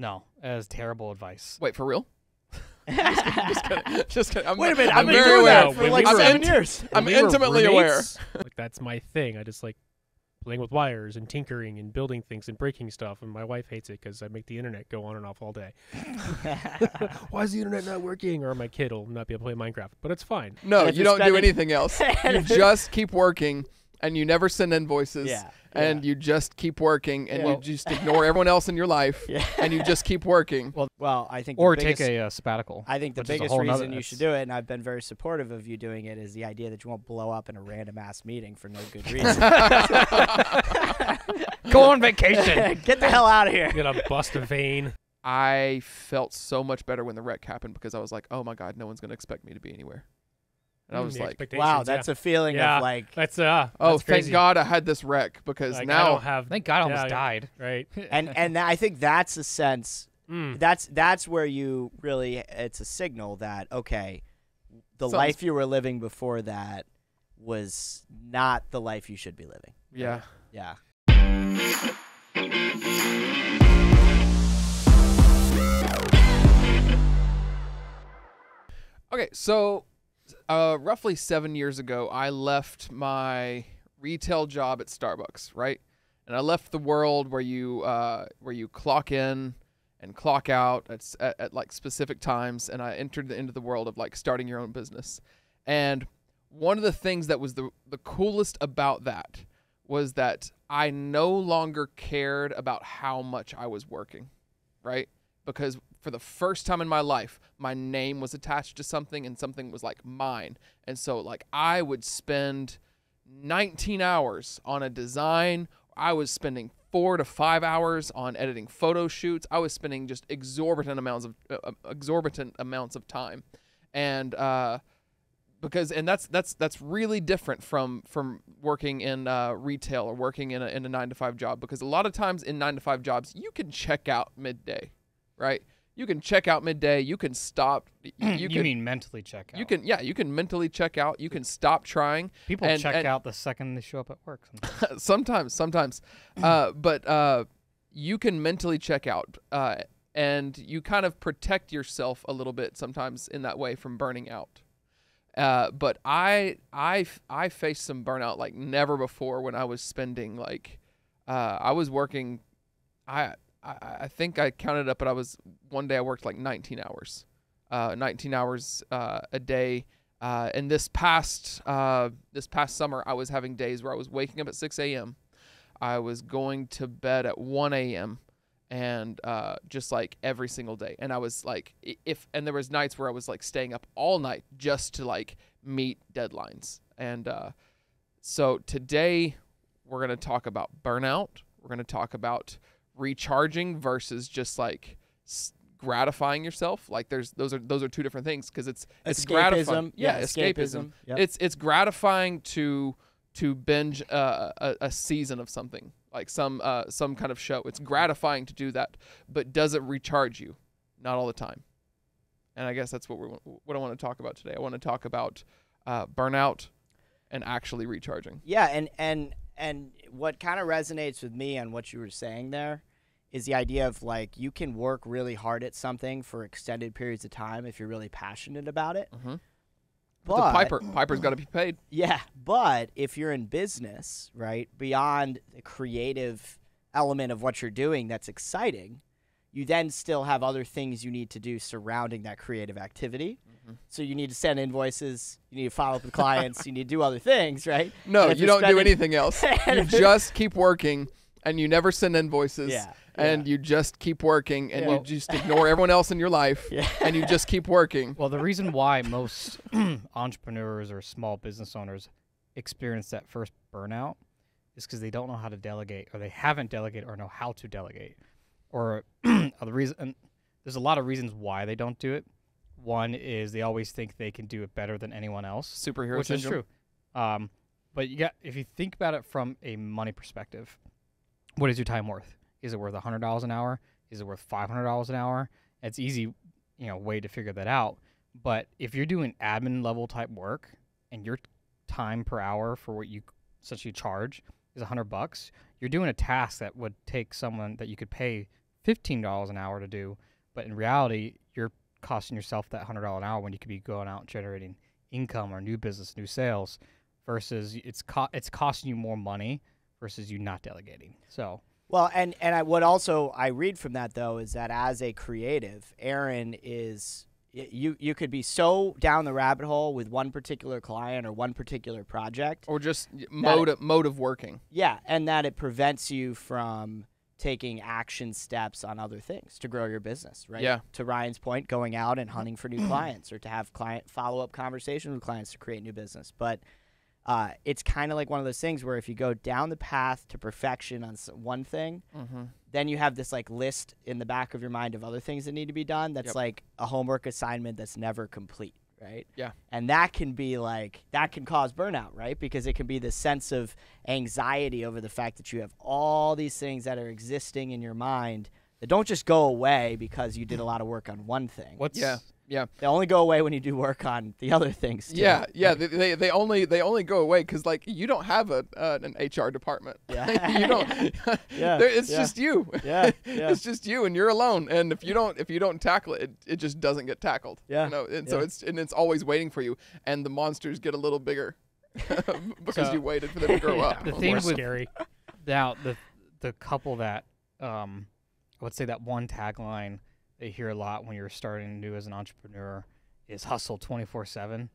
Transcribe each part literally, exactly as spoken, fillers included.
No, that is terrible advice. Wait, for real? just kidding, just kidding, just kidding. I'm, Wait a minute, I've been doing that for like seven years. I'm intimately aware. Like, that's my thing. I just like playing with wires and tinkering and building things and breaking stuff, and my wife hates it because I make the internet go on and off all day. Why is the internet not working? Or my kid will not be able to play Minecraft, but it's fine. No, you don't do anything else. You just keep working, and you never send invoices. Yeah. And yeah. you just keep working, and yeah. you just ignore everyone else in your life, yeah. and you just keep working. Well, well, I think or the biggest, take a uh, sabbatical. I think the biggest reason nother, you should do it, and I've been very supportive of you doing it, is the idea that you won't blow up in a random ass meeting for no good reason. Go on vacation. Get the hell out of here. Get a bust a vein. I felt so much better when the wreck happened because I was like, oh my god, no one's gonna expect me to be anywhere. And I was the like, wow, that's yeah. a feeling yeah. of like, that's, uh, oh, that's thank God I had this wreck because like, now I don't have, thank God I almost yeah, died. Right. and and I think that's a sense, mm. that's that's where you really, it's a signal that, okay, the Sounds, life you were living before that was not the life you should be living. Yeah. Yeah. Okay, so... Uh, roughly seven years ago, I left my retail job at Starbucks, right? And I left the world where you uh, where you clock in and clock out at, at, at like specific times, and I entered the into the world of like starting your own business. And one of the things that was the the coolest about that was that I no longer cared about how much I was working, right? Because for the first time in my life, my name was attached to something and something was like mine. And so like I would spend nineteen hours on a design. I was spending four to five hours on editing photo shoots. I was spending just exorbitant amounts of uh, exorbitant amounts of time. And uh, because and that's that's that's really different from from working in uh, retail or working in a, in a nine to five job, because a lot of times in nine to five jobs, you can check out midday, right? You can check out midday. You can stop. You, you, you can, mean mentally check out. You can, yeah, you can mentally check out. You can stop trying. People and, check and, out the second they show up at work. Sometimes, sometimes. sometimes. Uh, but uh, you can mentally check out, uh, and you kind of protect yourself a little bit sometimes in that way from burning out. Uh, but I, I, I faced some burnout like never before when I was spending like, uh, I was working, I. I think I counted up, but I was one day I worked like nineteen hours, uh, nineteen hours uh, a day. Uh, and this past uh, this past summer, I was having days where I was waking up at six a m I was going to bed at one a m and uh, just like every single day. And I was like, if and there was nights where I was like staying up all night just to like meet deadlines. And uh, so today we're gonna talk about burnout. We're gonna talk about recharging versus just like s gratifying yourself. Like there's those are those are two different things, because it's it's gratifying. Yeah, yeah, escapism. escapism. Yep. It's it's gratifying to to binge uh, a, a season of something, like some uh, some kind of show. It's gratifying to do that, but does it recharge you? Not all the time. And I guess that's what we what I want to talk about today. I want to talk about uh, burnout and actually recharging. Yeah, and and and what kind of resonates with me on what you were saying there is the idea of like you can work really hard at something for extended periods of time if you're really passionate about it. Mm-hmm. But the Piper, Piper's got to be paid. Yeah, but if you're in business, right, beyond the creative element of what you're doing that's exciting, you then still have other things you need to do surrounding that creative activity. Mm-hmm. So you need to send invoices, you need to follow up with clients, you need to do other things, right? No, you don't do anything else. You just keep working. And you never send invoices, yeah, and yeah. you just keep working, and yeah. you just ignore everyone else in your life, yeah. and you just keep working. Well, the reason why most entrepreneurs or small business owners experience that first burnout is because they don't know how to delegate, or they haven't delegated or know how to delegate. Or the reason, and there's a lot of reasons why they don't do it. One is they always think they can do it better than anyone else. Superhero which syndrome. Is true. Um, but you got, if you think about it from a money perspective, what is your time worth? Is it worth one hundred dollars an hour? Is it worth five hundred dollars an hour? It's easy, you know, way to figure that out. But if you're doing admin level type work and your time per hour for what you essentially charge is one hundred bucks, you're doing a task that would take someone that you could pay fifteen dollars an hour to do, but in reality, you're costing yourself that one hundred dollars an hour when you could be going out and generating income or new business, new sales, versus it's co it's costing you more money versus you not delegating. So. Well, and, and I, what also I read from that, though, is that as a creative, Aaron is you, – you could be so down the rabbit hole with one particular client or one particular project. Or just mode, it, mode of working. Yeah, and that it prevents you from taking action steps on other things to grow your business, right? Yeah. To Ryan's point, going out and hunting for new clients or to have client follow-up conversations with clients to create new business. But – Uh, it's kind of like one of those things where if you go down the path to perfection on one thing, mm-hmm. then you have this like list in the back of your mind of other things that need to be done. That's yep. like a homework assignment that's never complete, right? Yeah. And that can be like, that can cause burnout, right? Because it can be this sense of anxiety over the fact that you have all these things that are existing in your mind that don't just go away because you did a lot of work on one thing. What's yeah. Yeah, they only go away when you do work on the other things too. Yeah, yeah, they they, they only they only go away because like you don't have a uh, an H R department. Yeah, you don't. Yeah, it's yeah. just you. Yeah, yeah, it's just you, and you're alone. And if you don't if you don't tackle it, it, it just doesn't get tackled. Yeah, you know? And yeah. so it's and it's always waiting for you, and the monsters get a little bigger because so, you waited for them to grow yeah. up. The thing was scary. Now the the couple that um, let's say that one tagline. They hear a lot when you're starting new as an entrepreneur is hustle twenty-four seven.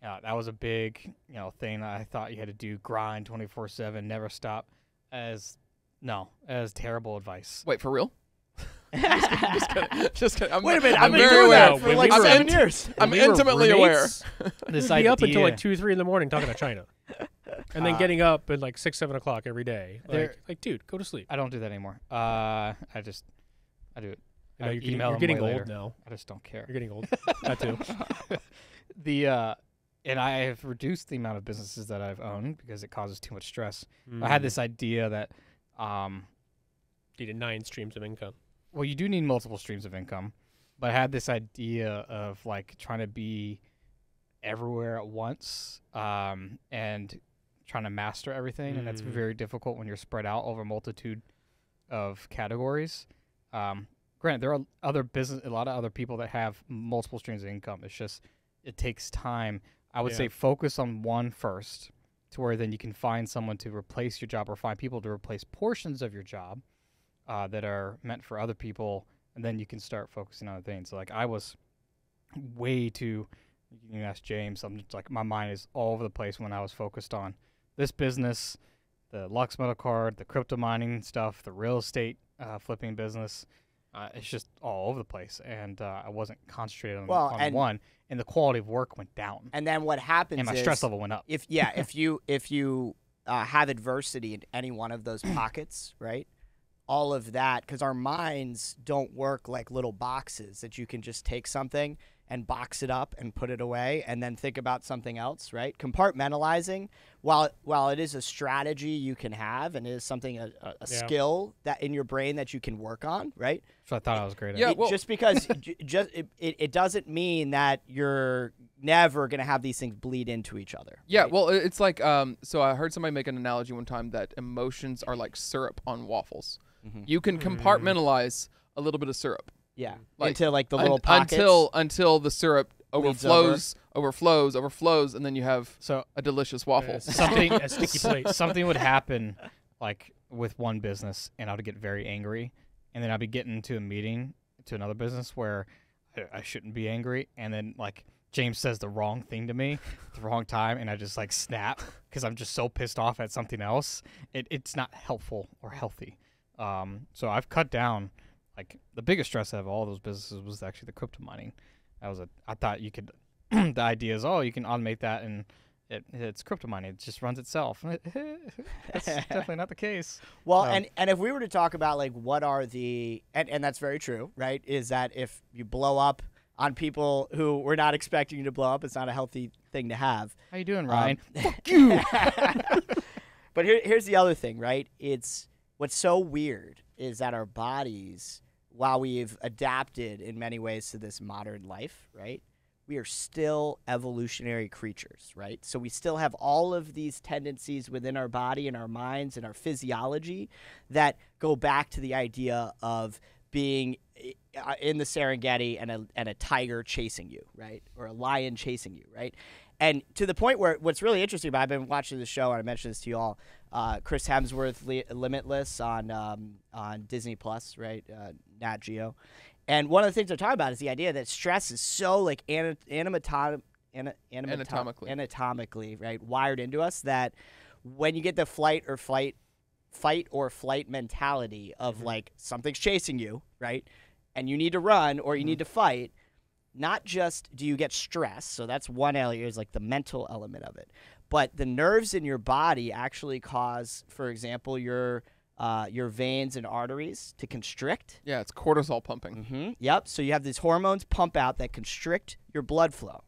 Uh, that was a big, you know, thing that I thought you had to do, grind twenty-four seven, never stop. As no, as terrible advice. Wait, for real? just, kidding, just kidding. Just kidding. I'm, Wait a minute, I'm, I'm very doing aware. That for like I'm seven years. I'm we intimately aware. This We'd be up until like two, three in the morning talking to China, and then uh, getting up at like six, seven o'clock every day. Like, like, dude, go to sleep. I don't do that anymore. Uh, I just, I do it. No, you're getting, you're getting old now. I just don't care. You're getting old. That too. The uh, and I have reduced the amount of businesses that I've owned because it causes too much stress. Mm. I had this idea that um, needed nine streams of income. Well, you do need multiple streams of income, but I had this idea of like trying to be everywhere at once um, and trying to master everything, mm. and that's very difficult when you're spread out over a multitude of categories. Um, Granted, there are other business, a lot of other people that have multiple streams of income. It's just it takes time. I would yeah. say focus on one first, to where then you can find someone to replace your job or find people to replace portions of your job uh, that are meant for other people, and then you can start focusing on other things. So like I was way too. You can ask James. I'm just like my mind is all over the place when I was focused on this business, the Lux Metal Card, the crypto mining stuff, the real estate uh, flipping business. Uh, it's just all over the place, and uh, I wasn't concentrated on, well, on and one, and the quality of work went down. And then what happens? And my is stress level went up. If yeah, if you if you uh, have adversity in any one of those pockets, right? All of that, because our minds don't work like little boxes that you can just take something and box it up and put it away, and then think about something else, right? Compartmentalizing, while while it is a strategy you can have, and it is something a, a yeah. skill that in your brain that you can work on, right? So I thought it, I was great at. Yeah, it, well. Just because, just it, it, it doesn't mean that you're never gonna have these things bleed into each other. Yeah, right? Well, it's like um. So I heard somebody make an analogy one time that emotions are like syrup on waffles. Mm-hmm. You can compartmentalize a little bit of syrup. Yeah, like, until like the little un pockets. Until until the syrup overflows, over. overflows, overflows, and then you have so a delicious waffle. Uh, something a sticky plate. Something would happen, like with one business, and I'd get very angry, and then I'd be getting to a meeting to another business where I, I shouldn't be angry, and then like James says the wrong thing to me, at the wrong time, and I just like snap because I'm just so pissed off at something else. It it's not helpful or healthy. Um, so I've cut down. Like the biggest stress out of all those businesses was actually the crypto mining. That was a. I thought you could. The idea is, oh, you can automate that, and it, it's crypto mining. It just runs itself. That's definitely not the case. Well, um, and and if we were to talk about like what are the and and that's very true, right? Is that if you blow up on people who were not expecting you to blow up, it's not a healthy thing to have. How you doing, Ryan? Um, Fuck you. But here, here's the other thing, right? It's what's so weird is that our bodies, while we've adapted in many ways to this modern life, right, we are still evolutionary creatures, right? So we still have all of these tendencies within our body and our minds and our physiology that go back to the idea of being in the Serengeti and a, and a tiger chasing you, right? Or a lion chasing you, right? And to the point where what's really interesting about, I've been watching the show, and I mentioned this to you all, uh, Chris Hemsworth, Li Limitless on um, on Disney Plus, right? Uh, Nat Geo. And one of the things they're talking about is the idea that stress is so like ana anatom ana anatom anatomically. anatomically, right, wired into us that when you get the flight or flight, fight or flight mentality of mm-hmm. like something's chasing you, right, and you need to run or you mm-hmm. need to fight, not just do you get stressed, so that's one element, is like the mental element of it, but the nerves in your body actually cause, for example, your Uh, your veins and arteries to constrict. Yeah, it's cortisol pumping. Mm-hmm. Yep, so you have these hormones pump out that constrict your blood flow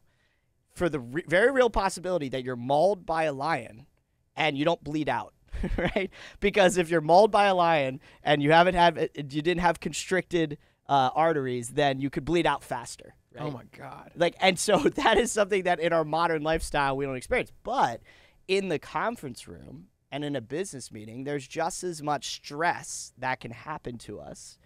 for the re very real possibility that you're mauled by a lion and you don't bleed out, right? Because if you're mauled by a lion and you haven't had, you didn't have constricted uh, arteries, then you could bleed out faster. Right? Oh, my God. Like, and so that is something that in our modern lifestyle we don't experience. But in the conference room, and in a business meeting, there's just as much stress that can happen to us.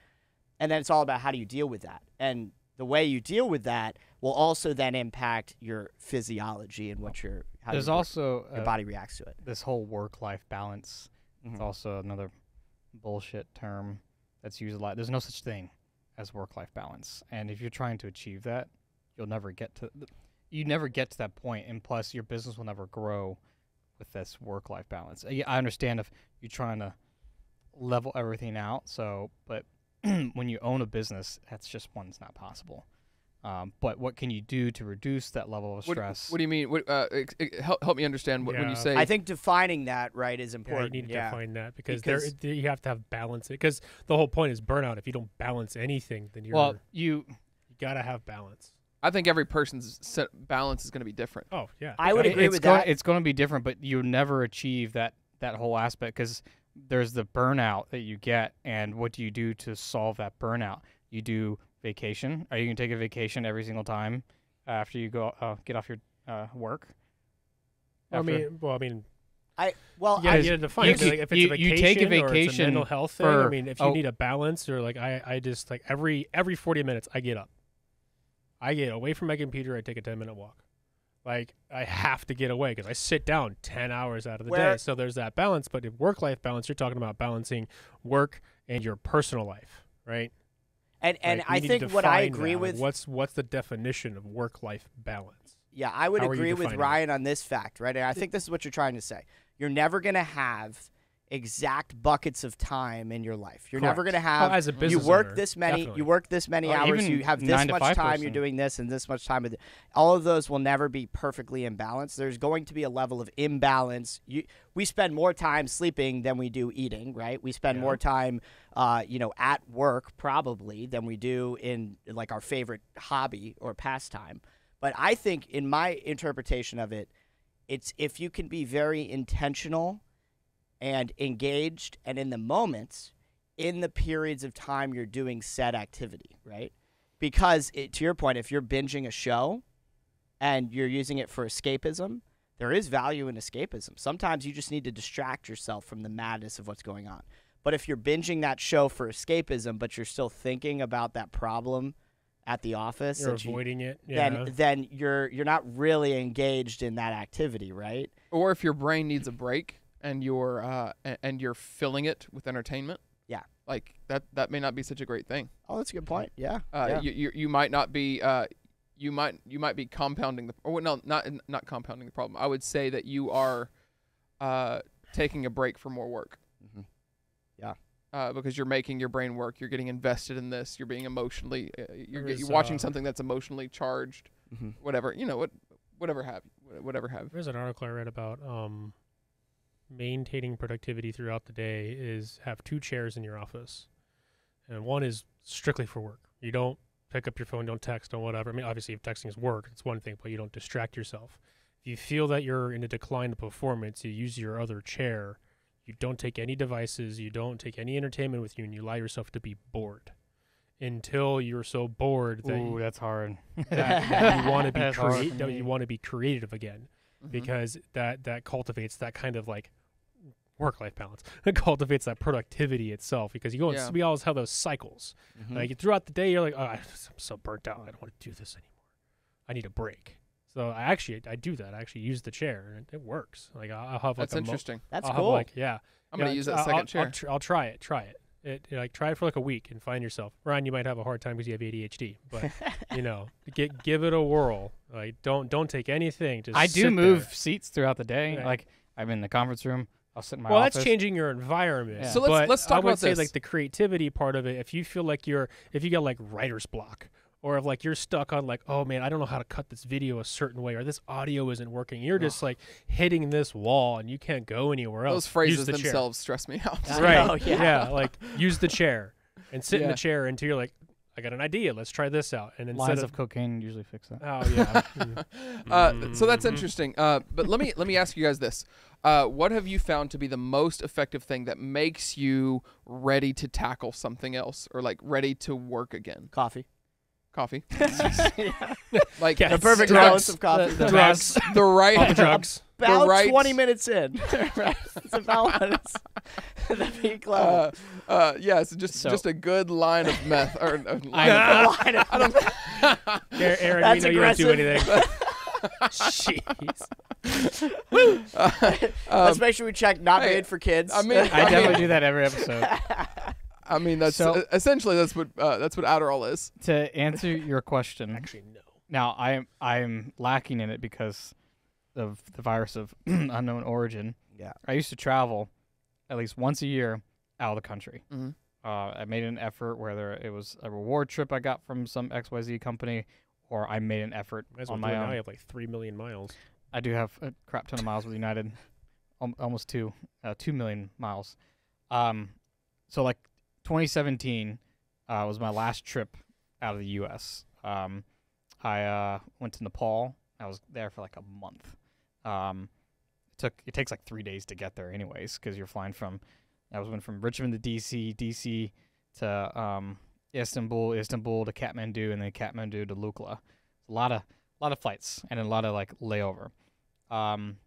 And then it's all about how do you deal with that. And the way you deal with that will also then impact your physiology and what your, how there's your, also your uh, body reacts to it. This whole work-life balance mm-hmm. is also another bullshit term that's used a lot. There's no such thing as work-life balance. And if you're trying to achieve that, you'll never get to, you never get to that point. And plus, your business will never grow with this work-life balance. Yeah, I understand if you're trying to level everything out, so but when you own a business, that's just one's not possible. Um, but what can you do to reduce that level of stress? What, what do you mean? What, uh, it, it, help, help me understand what yeah. when you say. I think defining that right is important. Yeah, you need to yeah. define that because, because there you have to have balance. Because the whole point is burnout. If you don't balance anything, then you're well. You you gotta have balance. I think every person's set balance is going to be different. Oh, yeah. I would agree it's with going, that. It's going to be different, but you'll never achieve that, that whole aspect because there's the burnout that you get, and what do you do to solve that burnout? You do vacation. Are you going to take a vacation every single time after you go uh, get off your uh, work? Well, I mean, well, I mean... I well, yeah, I, you, define you, it. Like if it's you, a vacation, you take a vacation or it's a mental health thing. For, I mean, if you oh, need a balance or like I, I just like every every forty minutes I get up. I get away from my computer. I take a ten minute walk. Like I have to get away because I sit down ten hours out of the Where, day. So there's that balance. But in work-life balance, you're talking about balancing work and your personal life, right? And and like, I think what I agree that. with like, what's what's the definition of work-life balance? Yeah, I would How agree with Ryan it? on this fact, right? And I think this is what you're trying to say. You're never gonna have exact buckets of time in your life. You're Correct. never going to have, oh, as a business you work owner, this many, definitely. you work this many well, hours, you have this much time, percent. you're doing this and this much time. With all of those will never be perfectly in balance. There's going to be a level of imbalance. You, we spend more time sleeping than we do eating, right? We spend yeah. more time, uh, you know, at work probably than we do in like our favorite hobby or pastime. But I think in my interpretation of it, it's if you can be very intentional and engaged and in the moments, in the periods of time you're doing said activity, right? Because it, to your point, if you're binging a show and you're using it for escapism, there is value in escapism. Sometimes you just need to distract yourself from the madness of what's going on. But if you're binging that show for escapism, but you're still thinking about that problem at the office, you're avoiding you, it. Yeah. Then, then you're you're not really engaged in that activity, right? Or if your brain needs a break, and you're uh, and you're filling it with entertainment. Yeah, like that. That may not be such a great thing. Oh, that's a good point. Yeah, uh, yeah. You, you you might not be uh, you might you might be compounding the or no not not compounding the problem. I would say that you are uh, taking a break for more work. Mm-hmm. Yeah, uh, because you're making your brain work. You're getting invested in this. You're being emotionally. Uh, you're, get, you're watching uh, something that's emotionally charged. Mm-hmm. Whatever you know, what whatever have whatever have. There's an article I read about. Um, maintaining productivity throughout the day is have two chairs in your office, and one is strictly for work. You don't pick up your phone, don't text, don't whatever. I mean, obviously if texting is work, it's one thing, but you don't distract yourself. If you feel that you're in a decline of performance, you use your other chair. You don't take any devices, you don't take any entertainment with you, and you allow yourself to be bored. until you're so bored that Ooh, you, that's hard. That you want to be creative. You want to be creative again, mm-hmm. because that that cultivates that kind of like work-life balance. It cultivates that productivity itself, because you go yeah. and we always have those cycles. Mm-hmm. Like throughout the day, you're like, oh, I'm so burnt out. I don't want to do this anymore. I need a break. So I actually I do that. I actually use the chair, and it works. Like I'll have like that's a interesting. That's I'll cool. Like, yeah, I'm yeah, gonna use that I'll, second I'll, chair. I'll, tr I'll try it. Try it. It, like try it for like a week and find yourself. Ryan, you might have a hard time because you have A D H D, but you know, get, give it a whirl. Like don't don't take anything. Just I do sit move there. seats throughout the day. Right. Like I'm in the conference room. I'll sit in my well, office. That's changing your environment. Yeah. So let's but let's talk I would about say this. Like the creativity part of it. If you feel like you're if you got like writer's block, or if like you're stuck on like, oh man, I don't know how to cut this video a certain way, or this audio isn't working. You're just like hitting this wall and you can't go anywhere else. Those phrases the themselves chair. stress me out. Right. Oh, yeah. yeah. Like use the chair and sit yeah. in the chair until you're like, I got an idea. Let's try this out. And instead lines of, of cocaine usually fix that. Oh yeah. mm-hmm. uh, so that's interesting. Uh, but let me let me ask you guys this: uh, what have you found to be the most effective thing that makes you ready to tackle something else, or like ready to work again? Coffee. Coffee. yeah. Like yeah, the perfect balance of coffee. The, the drugs. drugs. The right drugs. About the right. twenty minutes in. It's about the peak level. Uh, uh, yeah, it's just so. just a good line of meth. Or uh, line of line of I don't know. Aaron, That's we know aggressive. you don't do anything. Jeez. uh, um, Let's make sure we check not hey, made for kids. I mean, I, I definitely mean, do that every episode. I mean, that's so, uh, essentially that's what uh, that's what Adderall is. To answer your question, actually no. Now I'm I'm lacking in it because of the virus of unknown origin. Yeah. I used to travel at least once a year out of the country. Mm-hmm. uh, I made an effort, whether it was a reward trip I got from some X Y Z company, or I made an effort As on well my own. Now I have like three million miles. I do have a crap ton of miles with United, Al almost two, uh, two million miles. Um, so like. twenty seventeen uh, was my last trip out of the U S Um, I uh, went to Nepal. I was there for like a month. Um, it took it takes like three days to get there, anyways, because you're flying from. I was went from Richmond to D C, D C to um, Istanbul, Istanbul to Kathmandu, and then Kathmandu to Lukla. It's a lot of a lot of flights and a lot of like layover. Um,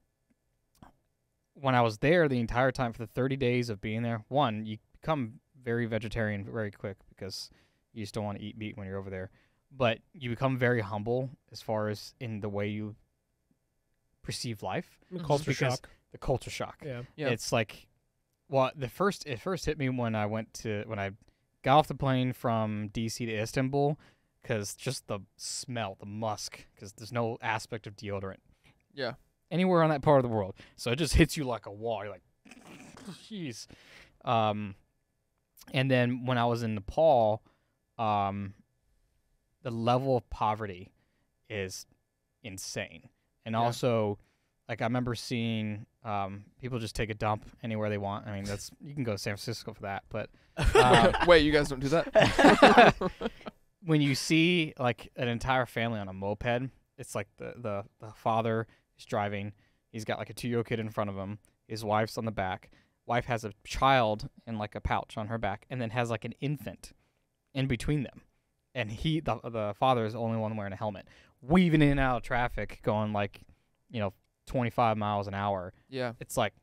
when I was there, the entire time for the thirty days of being there, one you become very vegetarian very quick because you just don't want to eat meat when you're over there. But you become very humble as far as in the way you perceive life. Mm-hmm. Culture shock. The culture shock. Yeah. yeah. It's like, well, the first, it first hit me when I went to, when I got off the plane from D C to Istanbul, because just the smell, the musk, because there's no aspect of deodorant. Yeah. Anywhere on that part of the world. So it just hits you like a wall. You're like, jeez. Um, And then when I was in Nepal, um, the level of poverty is insane. And yeah. also, like I remember seeing um, people just take a dump anywhere they want. I mean, that's you can go to San Francisco for that. But uh, wait, you guys don't do that? When you see like an entire family on a moped, it's like the the, the father is driving. He's got like a two-year-old kid in front of him. His wife's on the back. Wife has a child in like a pouch on her back, and then has like an infant in between them, and he the, the father is the only one wearing a helmet, weaving in and out of traffic, going like, you know, twenty-five miles an hour. Yeah, it's like,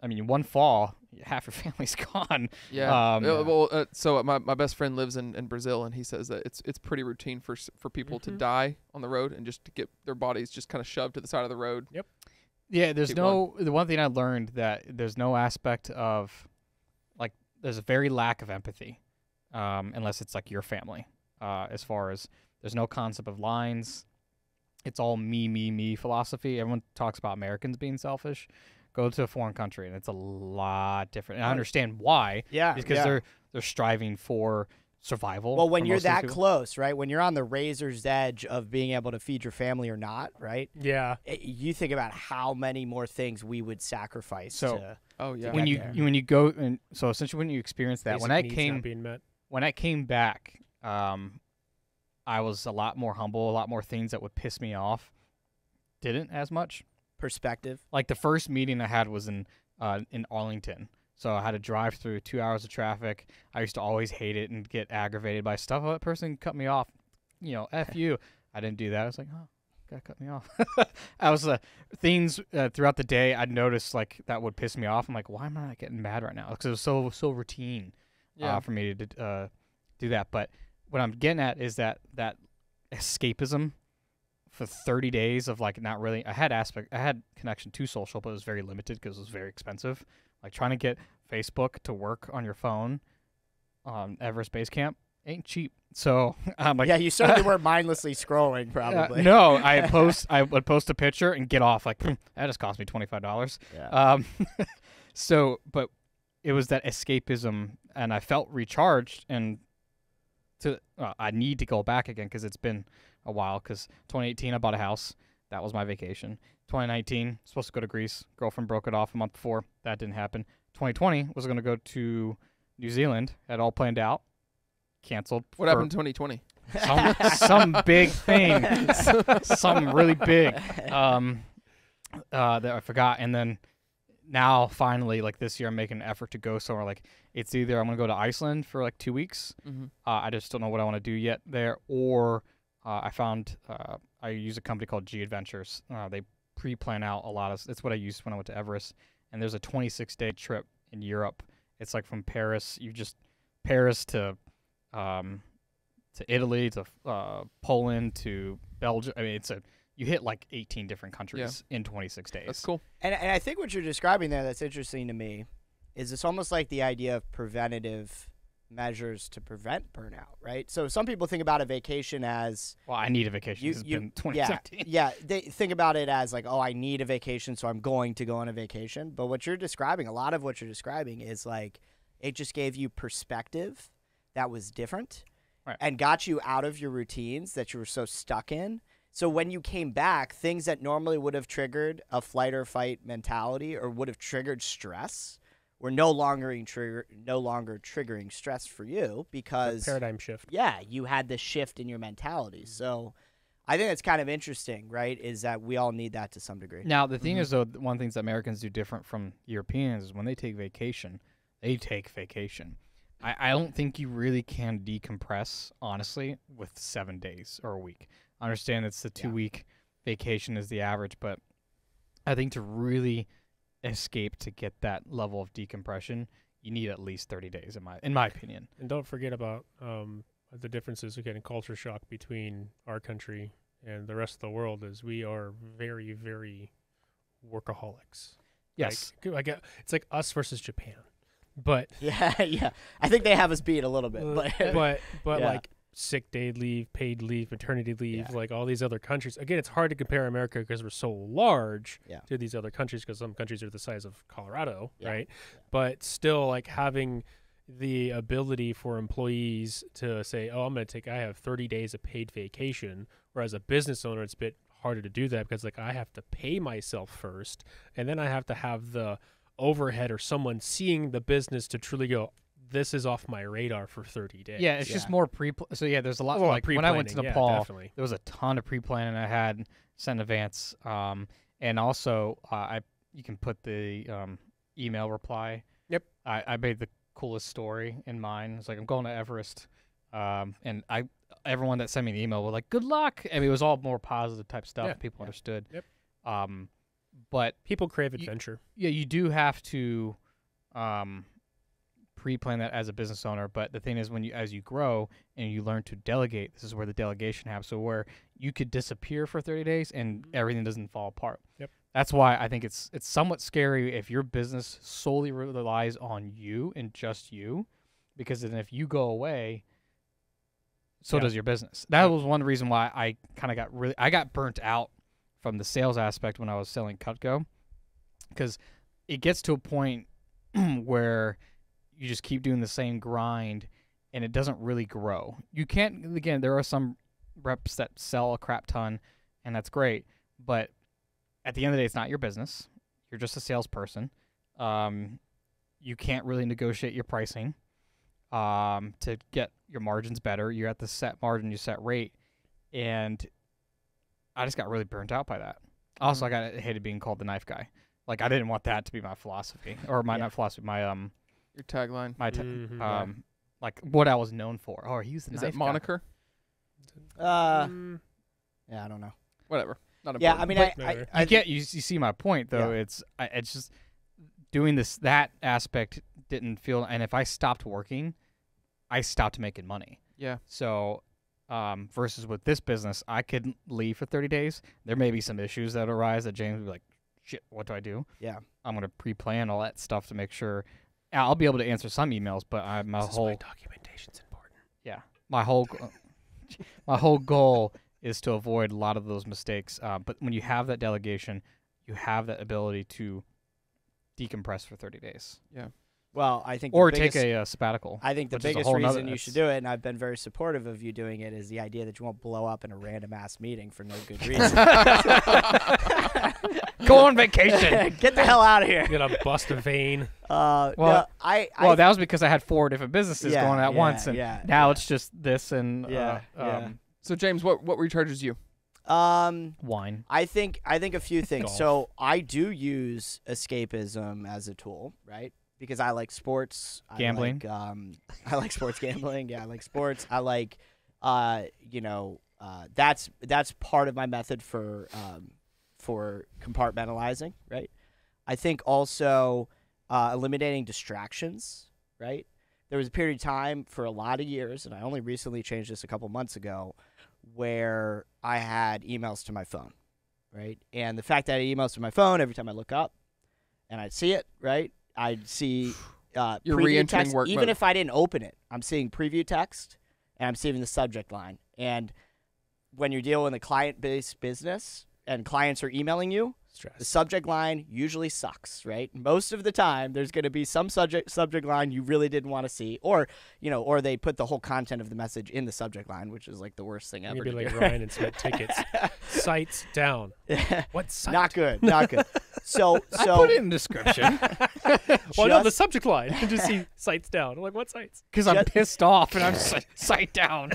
I mean, one fall, half your family's gone. Yeah. Um, yeah well, uh, so my my best friend lives in, in Brazil, and he says that it's it's pretty routine for for people mm-hmm. to die on the road and just to get their bodies just kind of shoved to the side of the road. Yep. Yeah, there's Keep no – the one thing I learned that there's no aspect of – like there's a very lack of empathy um, unless it's like your family uh, as far as there's no concept of lines. It's all me, me, me philosophy. Everyone talks about Americans being selfish. Go to a foreign country, and it's a lot different. And I understand why. Yeah. Because yeah. they're they're striving for – survival. Well, when you're that close, right? When you're on the razor's edge of being able to feed your family or not, right? Yeah. It, you think about how many more things we would sacrifice. So, to, oh yeah. To when you there. when you go and so essentially when you experience that, Basic when I came being met. when I came back, um, I was a lot more humble. A lot more things that would piss me off didn't as much. Perspective. Like the first meeting I had was in uh, in Arlington. So I had to drive through two hours of traffic. I used to always hate it and get aggravated by stuff. Oh, that person cut me off. You know, F you. I didn't do that. I was like, oh, God cut me off. I was uh, things uh, throughout the day I'd notice like that would piss me off. I'm like, why am I getting mad right now? Because it was so so routine yeah. uh, for me to uh, do that. But what I'm getting at is that that escapism for thirty days of like not really. I had aspect. I had connection to social, but it was very limited because it was very expensive. Like trying to get Facebook to work on your phone on um, Everest Base Camp ain't cheap. So I'm like, yeah, you certainly uh, were mindlessly scrolling, probably. Uh, no, I post, I would post a picture and get off like that just cost me twenty five dollars. Yeah. Um, so, but it was that escapism, and I felt recharged, and to uh, I need to go back again because it's been a while. Because twenty eighteen, I bought a house. That was my vacation. twenty nineteen, supposed to go to Greece. Girlfriend broke it off a month before. That didn't happen. twenty twenty was going to go to New Zealand. Had all planned out. Canceled. What happened in twenty twenty? Some, some big thing. Something really big um, uh, that I forgot. And then now, finally, like this year, I'm making an effort to go somewhere. Like it's either I'm going to go to Iceland for like two weeks. Mm-hmm. uh, I just don't know what I want to do yet there. Or uh, I found uh, I use a company called G Adventures. Uh, they pre-plan out a lot of. It's what I used when I went to Everest. And there's a twenty-six day trip in Europe. It's like from Paris. You just Paris to um, to Italy to uh, Poland to Belgium. I mean, it's a you hit like eighteen different countries yeah. in twenty-six days. That's cool. And and I think what you're describing there that's interesting to me is it's almost like the idea of preventative measures to prevent burnout, right? So some people think about a vacation as well. I need a vacation. You, it's you, been twenty seventeen. Yeah, yeah, they think about it as like, oh, I need a vacation, so I'm going to go on a vacation. But what you're describing, a lot of what you're describing, is like it just gave you perspective that was different, right, and got you out of your routines that you were so stuck in. So when you came back, things that normally would have triggered a flight or fight mentality or would have triggered stress. We're no longer in trigger, no longer triggering stress for you because the paradigm shift. Yeah, you had this shift in your mentality. Mm-hmm. So, I think that's kind of interesting, right? Is that we all need that to some degree. Now, the thing mm-hmm. is, though, one of the things that Americans do different from Europeans is when they take vacation, they take vacation. I, I don't think you really can decompress, honestly, with seven days or a week. I understand it's the two yeah. week vacation is the average, but I think to really escape to get that level of decompression, you need at least thirty days in my in my opinion. And don't forget about um the differences again in culture shock between our country and the rest of the world is we are very, very workaholics. Yes. Like, I get, it's like us versus Japan. But yeah, yeah. I think they have us beat a little bit. Uh, but but but yeah. like sick day leave, paid leave, maternity leave, yeah. like all these other countries. Again, it's hard to compare America because we're so large yeah. to these other countries because some countries are the size of Colorado, yeah. right? Yeah. But still, like having the ability for employees to say, oh, I'm going to take, I have thirty days of paid vacation. Whereas a business owner, it's a bit harder to do that because like I have to pay myself first and then I have to have the overhead or someone seeing the business to truly go, this is off my radar for thirty days. Yeah, it's yeah. just more pre. So yeah, there's a lot. Well, like when I went to Nepal, yeah, there was a ton of pre-planning I had sent advance, um, and also uh, I you can put the um, email reply. Yep. I, I made the coolest story in mine. It's like I'm going to Everest, um, and I everyone that sent me the email were like, "Good luck." I mean, it was all more positive type stuff. Yeah. People yeah. understood. Yep. Um, but people crave adventure. You, yeah, you do have to. Um, pre-plan that as a business owner, but the thing is when you as you grow and you learn to delegate, this is where the delegation happens, so where you could disappear for thirty days and everything doesn't fall apart. Yep. That's why I think it's it's somewhat scary if your business solely relies on you and just you, because then if you go away, so yeah. does your business. That yeah. was one reason why I kind of got really I got burnt out from the sales aspect when I was selling Cutco, because it gets to a point where you just keep doing the same grind and it doesn't really grow. You can't, again, there are some reps that sell a crap ton and that's great, but at the end of the day, it's not your business. You're just a salesperson. Um, you can't really negotiate your pricing um, to get your margins better. You're at the set margin, you set rate. And I just got really burnt out by that. Also, mm-hmm. I got hated being called the knife guy. Like, I didn't want that to be my philosophy, or my yeah. not philosophy, my um, your tagline, my ta mm-hmm. um, like what I was known for. Oh, he's the is that moniker? Guy. Uh, mm. yeah, I don't know. Whatever. Not yeah, I mean, I, I, I get you. You see my point, though. Yeah. It's I, it's just doing this that aspect didn't feel, and if I stopped working, I stopped making money. Yeah. So. Um, versus with this business, I could leave for thirty days. There may be some issues that arise that James would be like, shit, what do I do? Yeah. I'm going to pre-plan all that stuff to make sure. I'll be able to answer some emails, but I, my this whole... Is my documentation's important. Yeah. My whole, my whole goal is to avoid a lot of those mistakes. Uh, but when you have that delegation, you have that ability to decompress for thirty days. Yeah. Well, I think or biggest, take a uh, sabbatical. I think the biggest reason you should do it, and I've been very supportive of you doing it, is the idea that you won't blow up in a random ass meeting for no good reason. Go on vacation. Get the hell out of here. You're gonna bust a vein. Uh, well, no, I, I well, that was because I had four different businesses yeah, going at yeah, once, and yeah, now yeah. it's just this and yeah, uh, um, yeah. So James, what what recharges you? Um, wine. I think I think a few things. Golf. So I do use escapism as a tool, right? Because I like sports. Gambling. I like, um, I like sports gambling. Yeah, I like sports. I like, uh, you know, uh, that's that's part of my method for um, for compartmentalizing, right? I think also uh, eliminating distractions, right? There was a period of time for a lot of years, and I only recently changed this a couple months ago, where I had emails to my phone, right? And the fact that I had emails to my phone every time I look up and I'd see it, right? I'd see uh, preview text, work even mode. If I didn't open it. I'm seeing preview text, and I'm seeing the subject line. And when you're dealing with a client-based business and clients are emailing you, stress. The subject line usually sucks, right? Most of the time, there's going to be some subject subject line you really didn't want to see, or you know, or they put the whole content of the message in the subject line, which is like the worst thing ever. You'd be like do. Ryan and Smith tickets, sites down. What site? Not good, not good. So, so I put it in the description. Well, no, the subject line. I just see sites down. I'm like, what sites? Because I'm pissed off, and I'm just like, site down.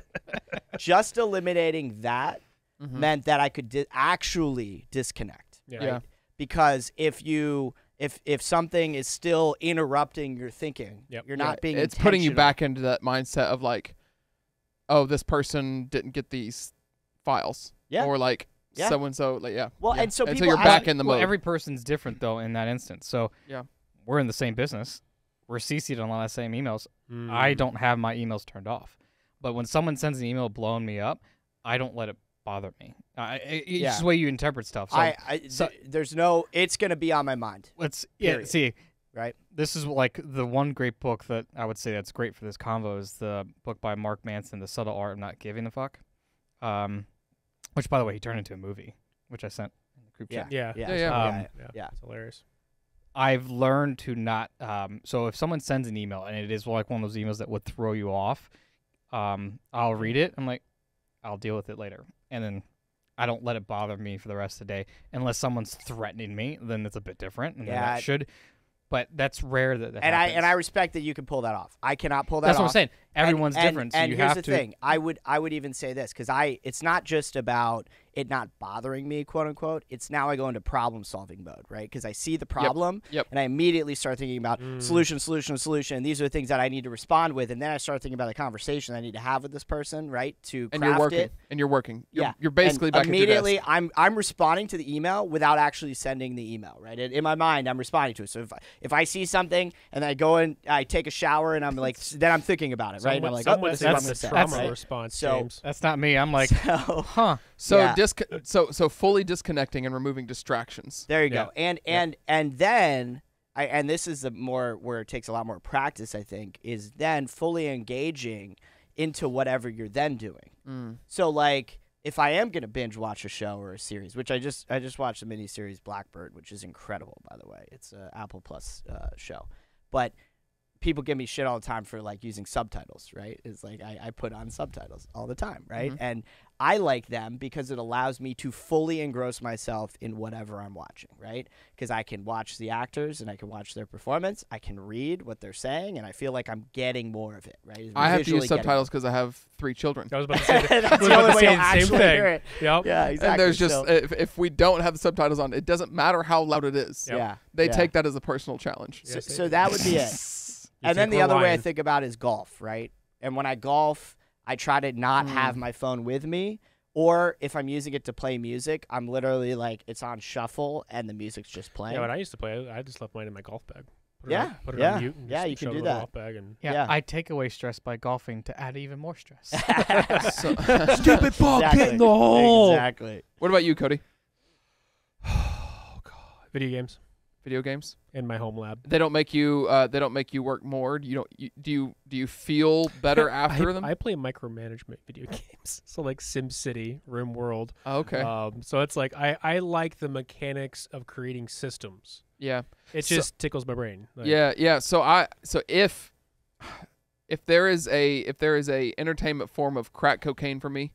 Just eliminating that mm-hmm. meant that I could di actually disconnect. Yeah. Right? Yeah. Because if you if if something is still interrupting your thinking, yep. you're not yeah. being it's putting you back into that mindset of like, oh, this person didn't get these files. Yeah. Or like yeah. so and so like yeah. Well yeah. and so people, and so you're back I, in the well, mode. Every person's different though in that instance. So yeah. We're in the same business. We're C C'd on a lot of the same emails. Mm. I don't have my emails turned off. But when someone sends an email blowing me up, I don't let it bother me. Uh, it's yeah. just the way you interpret stuff. So, I, I so, th there's no. It's gonna be on my mind. Let's yeah. See, right. This is like the one great book that I would say that's great for this convo is the book by Mark Manson, The Subtle Art of Not Giving a Fuck. Um, which by the way, he turned into a movie, which I sent in the group yeah. chat. Yeah, yeah, yeah. yeah. Um, yeah. yeah. yeah. It's hilarious. I've learned to not. Um, so if someone sends an email and it is like one of those emails that would throw you off, um, I'll read it. I'm like, I'll deal with it later. And then I don't let it bother me for the rest of the day. Unless someone's threatening me, then it's a bit different. And yeah, then that I, should. But that's rare that, that and happens. I And I respect that you can pull that off. I cannot pull that that's off. That's what I'm saying. Everyone's and, different. And, so you and here's have the to thing. I would, I would even say this, because I it's not just about it not bothering me, quote unquote. It's now I go into problem-solving mode, right? Because I see the problem, yep. Yep. and I immediately start thinking about mm. solution, solution, solution. And these are the things that I need to respond with. And then I start thinking about the conversation I need to have with this person, right, to craft and you're working. It. And you're working. You're, yeah. You're basically and back immediately, at your desk. I'm, I'm responding to the email without actually sending the email, right? In, in my mind, I'm responding to it. So if I, if I see something and I go and I take a shower and I'm like, then I'm thinking about it, right? Someone, and I'm like, someone, oh, that's, that's, that's the trauma right? response, so, James. That's not me. I'm like, so, huh. So yeah. disco so so fully disconnecting and removing distractions. There you yeah. go. And and yeah. and then I and this is the more where it takes a lot more practice, I think, is then fully engaging into whatever you're then doing. Mm. So like if I am gonna binge watch a show or a series, which I just I just watched the miniseries Blackbird, which is incredible, by the way. It's an Apple Plus uh, show. But people give me shit all the time for like using subtitles, right? It's like I, I put on subtitles all the time, right? Mm-hmm. And I like them because it allows me to fully engross myself in whatever I'm watching, right? Because I can watch the actors and I can watch their performance. I can read what they're saying, and I feel like I'm getting more of it, right? I have to use subtitles because I have three children. I was about to say that. That's the only way to actually hear it. Yep. Yeah, exactly. And there's just, so, if, if we don't have the subtitles on, it doesn't matter how loud it is. Yep. Yeah. They yeah. take that as a personal challenge. So, so that would be it. You and then the other way I think about is golf, right? And when I golf, I try to not mm. have my phone with me. Or if I'm using it to play music, I'm literally like, it's on shuffle and the music's just playing. Yeah, when I used to play, I just left mine in my golf bag. Put yeah, it on, put yeah, it on mute and yeah. You can do that. And yeah, yeah, I take away stress by golfing to add even more stress. So, stupid ball, exactly. Get in the hole. Exactly. What about you, Cody? Oh God, video games. Video games in my home lab. They don't make you. Uh, they don't make you work more. You don't. You, do you? Do you feel better after I, them? I play micromanagement video games. So like SimCity, RimWorld. Oh, okay. Um, so it's like I, I like the mechanics of creating systems. Yeah. It so, just tickles my brain. Like, yeah, yeah. So I. So if, if there is a if there is a entertainment form of crack cocaine for me,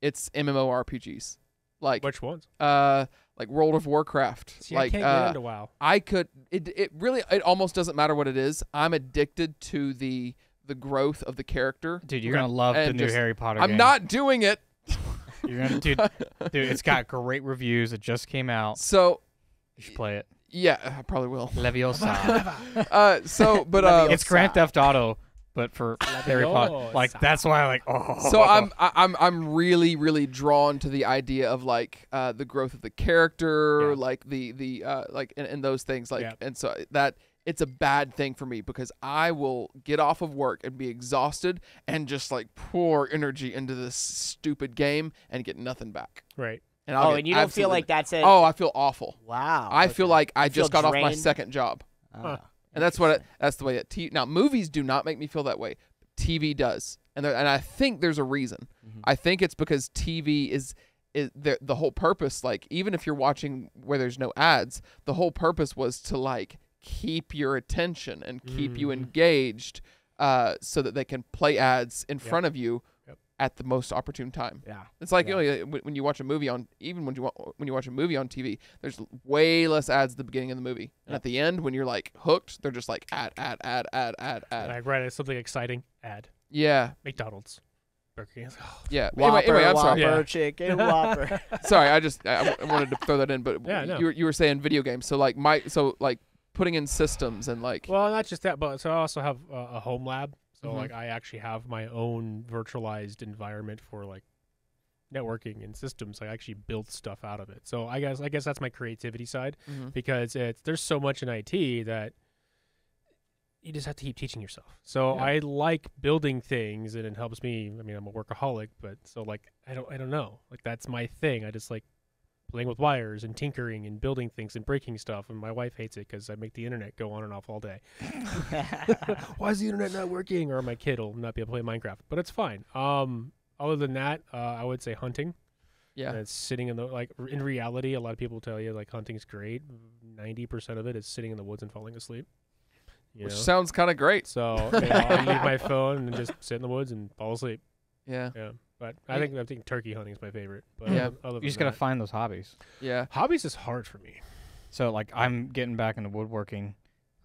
it's MMORPGs. Like which ones? Uh. Like World of Warcraft. See, like I can't uh, get into WoW. I could. It it really. It almost doesn't matter what it is. I'm addicted to the the growth of the character. Dude, you're gonna, gonna love the new just, Harry Potter. I'm game. not doing it. You're gonna, dude, dude. It's got great reviews. It just came out. So you should play it. Yeah, I probably will. Leviosa. uh, so, but uh, it's Grand Theft Auto. But for Harry Potter, like that's why I like. Oh. So I'm I'm I'm really really drawn to the idea of like uh, the growth of the character, yeah. like the the uh, like and, and those things like, yeah. and so that it's a bad thing for me because I will get off of work and be exhausted and just like pour energy into this stupid game and get nothing back. Right. And I'll oh, and you don't feel like that's it. Oh, I feel awful. Wow. I okay. feel like I you just got drained? off my second job. Uh. Huh. And that's what I, that's the way it. T now movies do not make me feel that way. T V does, and there, and I think there's a reason. Mm-hmm. I think it's because T V is is the the whole purpose. Like even if you're watching where there's no ads, the whole purpose was to like keep your attention and keep mm. you engaged, uh, so that they can play ads in yep. front of you yep. at the most opportune time. Yeah, it's like yeah. you know, when you watch a movie on even when you want, when you watch a movie on T V, there's way less ads at the beginning of the movie. And at the end, when you're like hooked, they're just like ad, ad, ad, ad, ad, ad. Like right, it's something exciting. Ad. Yeah. McDonald's. Burger King. Oh. Yeah. Whopper, anyway, anyway, I'm Whopper, sorry. Yeah. Chicken Whopper. Sorry, I just I, I wanted to throw that in, but yeah, no. you were, you were saying video games, so like my so like putting in systems and like. Well, not just that, but so I also have uh, a home lab, so mm-hmm. like I actually have my own virtualized environment for like networking and systems. I actually build stuff out of it, so I guess I guess that's my creativity side mm-hmm. because it's there's so much in I T that you just have to keep teaching yourself. So yeah. I like building things, and it helps me. I mean, I'm a workaholic, but so like I don't I don't know like that's my thing. I just like playing with wires and tinkering and building things and breaking stuff. And my wife hates it because I make the internet go on and off all day. Why is the internet not working? Or my kid will not be able to play Minecraft, but it's fine. Um. Other than that, uh, I would say hunting. Yeah, and it's sitting in the like in reality, a lot of people tell you like hunting's great. Ninety percent of it is sitting in the woods and falling asleep. You Which know? sounds kind of great. So you know, I leave my phone and just sit in the woods and fall asleep. Yeah, yeah. But I think I think turkey hunting is my favorite. But yeah, you just gotta find those hobbies. Yeah, hobbies is hard for me. So like I'm getting back into woodworking,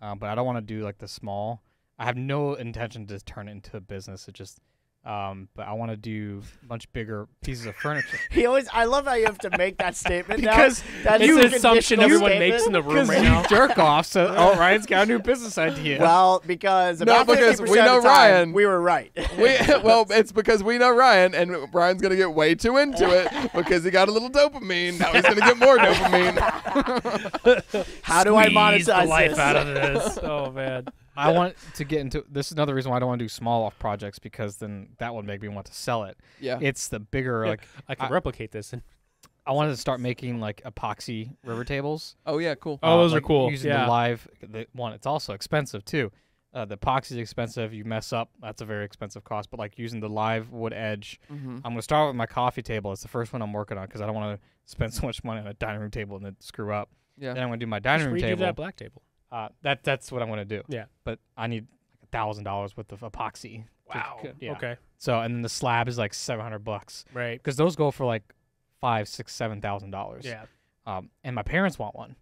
uh, but I don't want to do like the small. I have no intention to turn it into a business. It just Um, but I want to do much bigger pieces of furniture. He always, I love how you have to make that statement because now. Because it's an assumption everyone statement. makes in the room right now. Jerk off. So, oh, Ryan's got a new business idea. Well, because about no, because fifty percent we know of the time, Ryan. We were right. we well, it's because we know Ryan, and Ryan's gonna get way too into it because he got a little dopamine. Now he's gonna get more dopamine. How do Squeeze I monetize the life this? out of this? Oh man. I want to get into this. Is another reason why I don't want to do small off projects because then that would make me want to sell it. Yeah, it's the bigger yeah. like I can I, replicate this. And I wanted to start making like epoxy river tables. Oh yeah, cool. Oh, uh, those like are cool. Using yeah. the live the one. It's also expensive too. Uh, the epoxy is expensive. You mess up, that's a very expensive cost. But like using the live wood edge, mm-hmm. I'm gonna start with my coffee table. It's the first one I'm working on because I don't want to spend so much money on a dining room table and then screw up. Yeah. Then I'm gonna do my dining Just room redo table. That black table. Uh, that that's what I want to do. Yeah, but I need like a thousand dollars worth of epoxy. Wow. To, yeah. Okay. So, and then the slab is like seven hundred bucks. Right. Because those go for like five, six, seven thousand dollars. Yeah. Um, and my parents want one.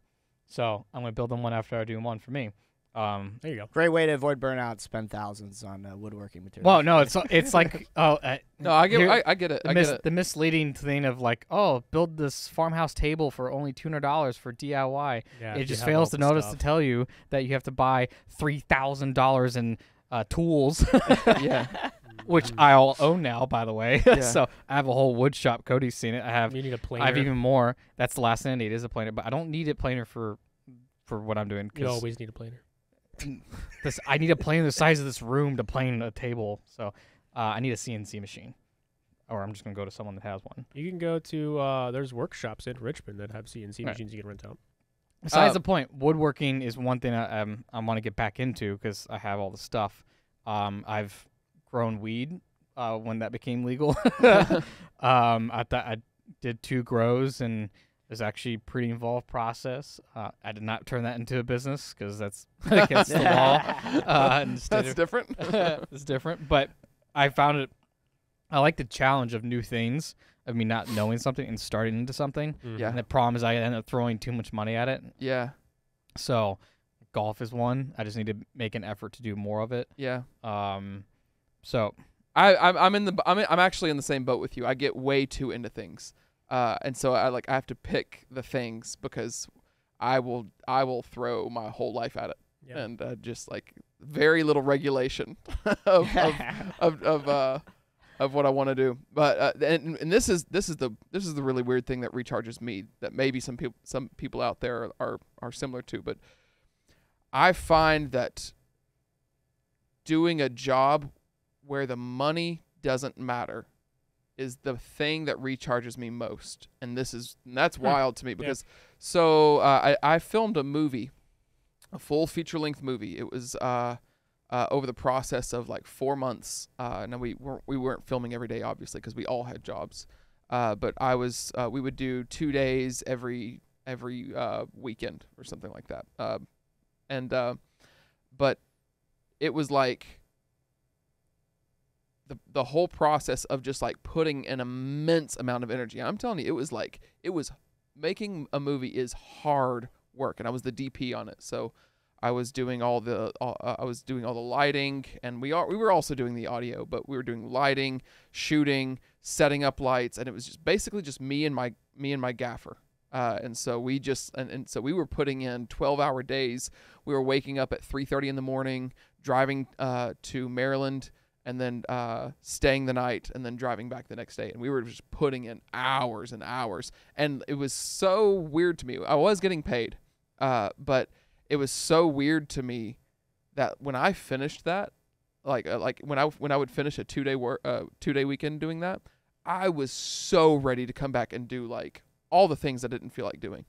So I'm going to build them one after I do one for me. Um, there you go. Great way to avoid burnout. Spend thousands on uh, woodworking materials. Well, no, it's it's like oh uh, no, I get here, I, I get it. The, I mis get it. the misleading thing of like oh, build this farmhouse table for only two hundred dollars for D I Y. Yeah, it just fails to notice stuff. to tell you that you have to buy three thousand dollars in uh, tools. Yeah, which I all own now, by the way. Yeah. So I have a whole wood shop. Cody's seen it. I have. You need a planer. I have even more. That's the last thing I need is a planer, but I don't need a planer for for what I'm doing. You always need a planer. this I need a plane the size of this room to plane a table, so uh, I need a C N C machine, or I'm just gonna go to someone that has one. You can go to uh, there's workshops in Richmond that have C N C right. machines you can rent out. Besides uh, the point, woodworking is one thing I um, I want to get back into because I have all the stuff. Um, I've grown weed uh, when that became legal. um, I th I did two grows and. It's actually a pretty involved process. Uh, I did not turn that into a business because that's against the law. Uh, that's of, different. It's different, but I found it. I like the challenge of new things. I mean, not knowing something and starting into something. Mm-hmm. Yeah. And the problem is I end up throwing too much money at it. Yeah. So, golf is one. I just need to make an effort to do more of it. Yeah. Um. So, I I'm in the I'm in, I'm actually in the same boat with you. I get way too into things. Uh, and so I like I have to pick the things because I will I will throw my whole life at it, yep. and uh, just like very little regulation of, of, of of uh of what I want to do. But uh, and and this is this is the this is the really weird thing that recharges me that maybe some people some people out there are are similar to. But I find that doing a job where the money doesn't matter is the thing that recharges me most, and this is and that's wild to me because yeah. so uh, I I filmed a movie, a full feature length movie. It was uh, uh, over the process of like four months. Uh, now we weren't we weren't filming every day obviously because we all had jobs, uh, but I was uh, we would do two days every every uh, weekend or something like that. Uh, and uh, but it was like. The, the whole process of just like putting an immense amount of energy. I'm telling you, it was like, it was making a movie is hard work. And I was the D P on it. So I was doing all the, all, uh, I was doing all the lighting and we are, we were also doing the audio, but we were doing lighting, shooting, setting up lights. And it was just basically just me and my, me and my gaffer. Uh, and so we just, and, and so we were putting in twelve hour days. We were waking up at three thirty in the morning, driving uh, to Maryland, and then uh, staying the night, and then driving back the next day. And we were just putting in hours and hours. And it was so weird to me. I was getting paid, uh, but it was so weird to me that when I finished that, like uh, like when I, when I would finish a two-day work, uh, two-day weekend doing that, I was so ready to come back and do like all the things I didn't feel like doing.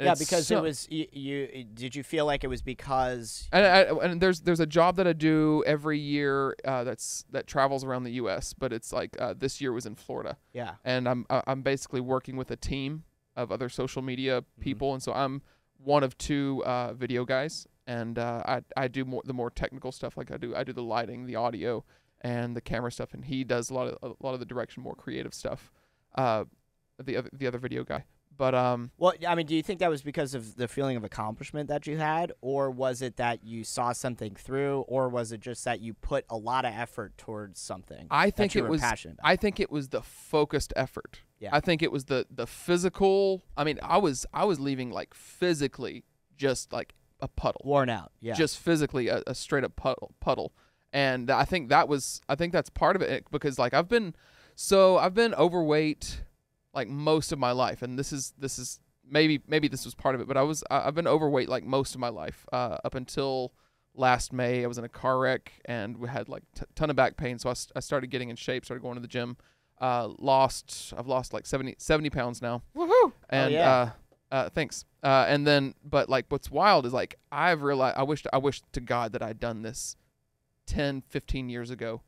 Yeah, it's because so it was you, you. Did you feel like it was because? And, I, and there's there's a job that I do every year uh, that's that travels around the U S But it's like uh, this year was in Florida. Yeah. And I'm I'm basically working with a team of other social media people, mm-hmm. and so I'm one of two uh, video guys, and uh, I I do more the more technical stuff. Like I do I do the lighting, the audio, and the camera stuff, and he does a lot of a lot of the direction, more creative stuff. Uh, the other the other video guy. But um, well, I mean, do you think that was because of the feeling of accomplishment that you had, or was it that you saw something through, or was it just that you put a lot of effort towards something? I think that you it were was. Passionate about? I think it was the focused effort. Yeah. I think it was the the physical. I mean, I was I was leaving like physically just like a puddle, worn out. Yeah. Just physically a, a straight up puddle puddle, and I think that was I think that's part of it because like I've been so I've been overweight. Like most of my life, and this is this is maybe maybe this was part of it, but I was I've been overweight like most of my life uh, up until last May. I was in a car wreck and we had like a ton of back pain, so I, st I started getting in shape, started going to the gym. Uh, lost I've lost like seventy pounds now. Woohoo! And oh, yeah. uh, uh, thanks. Uh, and then, but like what's wild is like I've realized I wished I wished to God that I'd done this ten, fifteen years ago,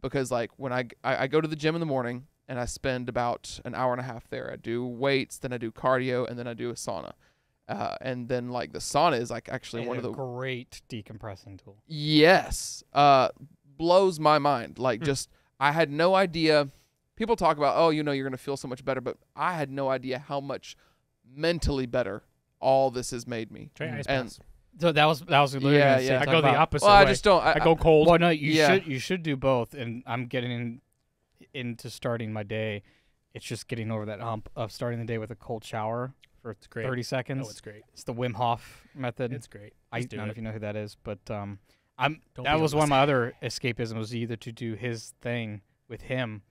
because like when I I, I go to the gym in the morning. And I spend about an hour and a half there. I do weights, then I do cardio, and then I do a sauna. Uh, and then like the sauna is like actually and one of the great decompressing tool. Yes. Uh, blows my mind. Like mm. just, I had no idea. People talk about, oh, you know, you're going to feel so much better, but I had no idea how much mentally better all this has made me. Try ice and pass. So that was that was literally yeah, yeah. I go about. the opposite well, way. I just don't. I, I go cold. Well, no, you yeah. should you should do both. And I'm getting in, into starting my day. It's just getting over that hump of starting the day with a cold shower for great. thirty seconds. Oh, it's great. It's the Wim Hof method. It's great. I, I do don't it. know if you know who that is, but um, I'm don't that was one of my other escapisms was either to do his thing with him.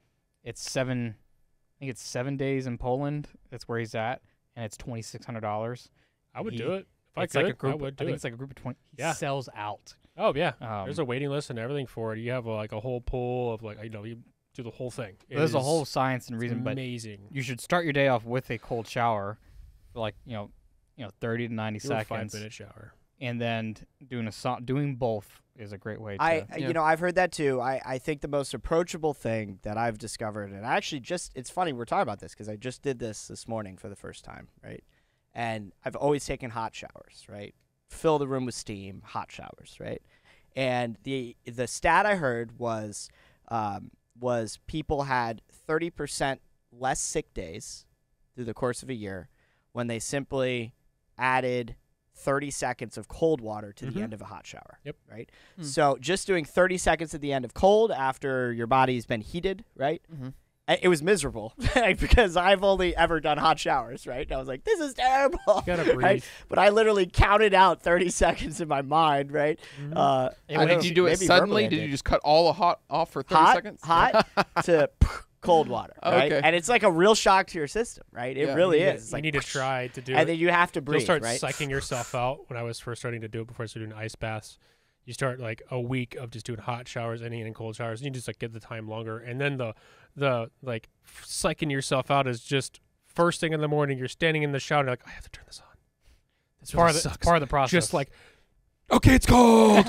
It's seven, I think it's seven days in Poland. That's where he's at, and it's twenty six hundred dollars. I would he, do it. If it's I could, like a group I would do I think it. It's like a group of twenty. He yeah. sells out. Oh, yeah. Um, there's a waiting list and everything for it. You have a, like a whole pool of like, you know, you do the whole thing. It there's is, a whole science and reason, amazing. But you should start your day off with a cold shower for like, you know, you know, thirty to ninety You're seconds. A five-minute shower. And then doing a doing both is a great way to. I, you know, know, I've heard that too. I, I think the most approachable thing that I've discovered, and I actually just, it's funny we're talking about this because I just did this this morning for the first time, right? And I've always taken hot showers, right? Fill the room with steam, hot showers, right? And the the stat I heard was um, was people had thirty percent less sick days through the course of a year when they simply added thirty seconds of cold water to mm-hmm. the end of a hot shower, yep. right? Mm. So just doing thirty seconds at the end of cold after your body's been heated, right? Mm-hmm. It was miserable because I've only ever done hot showers, right? And I was like, this is terrible. You gotta breathe. Right? But I literally counted out thirty seconds in my mind, right? Mm-hmm. uh, and when did know, you do it suddenly? Did you just cut all the hot off for thirty hot, seconds? Hot to cold water, right? Okay. And it's like a real shock to your system, right? It yeah, really is. It's you like, need to try to do and it. And then you have to breathe, You'll start right? psyching yourself out. When I was first starting to do it before I started doing ice baths, you start like a week of just doing hot showers and in cold showers, and you just like get the time longer. And then the the like psyching yourself out is just first thing in the morning, you're standing in the shower, and you're like, I have to turn this on. That's really part of the, part of the process. Just like, okay, it's cold.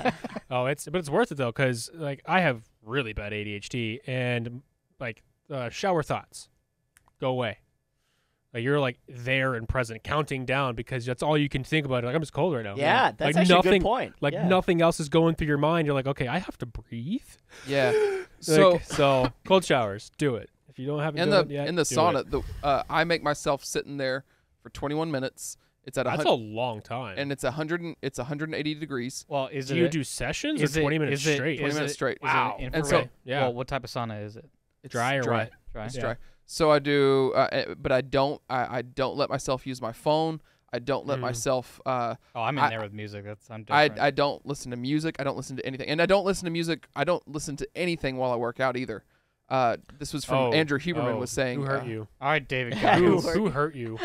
oh, it's but it's worth it though, because like I have really bad A D H D, and like uh, shower thoughts go away. Like you're like there and present, counting down because that's all you can think about. Like I'm just cold right now. Yeah, man. that's like actually nothing, a good point. Like yeah. nothing else is going through your mind. You're like, okay, I have to breathe. Yeah. like, so so cold showers, do it if you don't have. In the it yet, in the sauna, the, uh, I make myself sitting there for twenty-one minutes. It's at that's a long time, and it's a hundred and it's one hundred eighty degrees. Well, is do it, you do sessions or twenty minutes it, straight? twenty minutes it, straight. Wow. Is it and so, yeah. Well, what type of sauna is it? It's dry or dry. Wet? Dry. It's yeah. dry. So I do, uh, but I don't. I, I don't let myself use my phone. I don't let mm. myself. Uh, oh, I'm in I, there with music. That's I'm. Different. I I don't listen to music. I don't listen to anything, and I don't listen to music. I don't listen to anything while I work out either. Uh, this was from oh, Andrew Huberman oh, was saying. Who hurt uh, you? All right, David Goggins. who, who hurt you?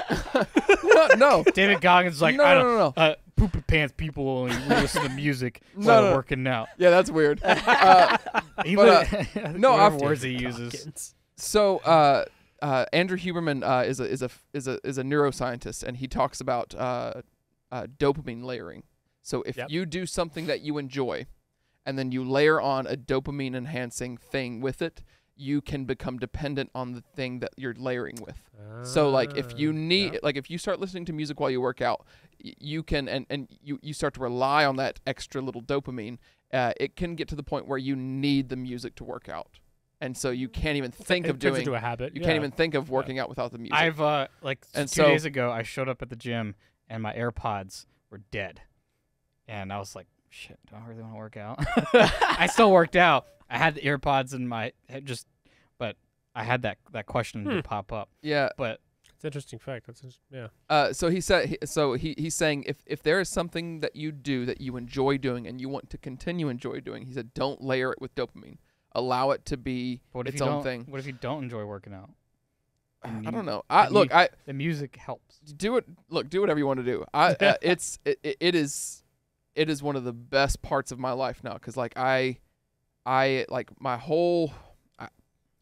no, no. David Goggins is like no, I don't, no, no, no. Uh, poopy pants people and listen to music no, while no. they're working out. Yeah, that's weird. Uh, he but, uh, no, I've words he uses. Goggins. So uh, uh, Andrew Huberman uh, is a is a is a is a neuroscientist, and he talks about uh, uh, dopamine layering. So if yep. you do something that you enjoy, and then you layer on a dopamine enhancing thing with it, you can become dependent on the thing that you're layering with. Uh, so like if you need yep. like if you start listening to music while you work out, y you can and and you you start to rely on that extra little dopamine. Uh, it can get to the point where you need the music to work out. And so you can't even think it of doing. Into a habit. You yeah. can't even think of working yeah. out without the music. I've uh, like and two so, days ago, I showed up at the gym and my AirPods were dead, and I was like, "Shit, do I really want to work out?" I still worked out. I had the AirPods in my head just, but I had that that question hmm. to pop up. Yeah, but it's interesting fact. That's just, yeah. Uh, so he said. He, so he he's saying if if there is something that you do that you enjoy doing and you want to continue enjoy doing, he said, don't layer it with dopamine. Allow it to be its own thing. What if you don't enjoy working out? I, mean, I don't know. I look. You, I the music helps. Do it. Look. Do whatever you want to do. I. uh, it's. It, it is. It is one of the best parts of my life now because like I, I like my whole. I,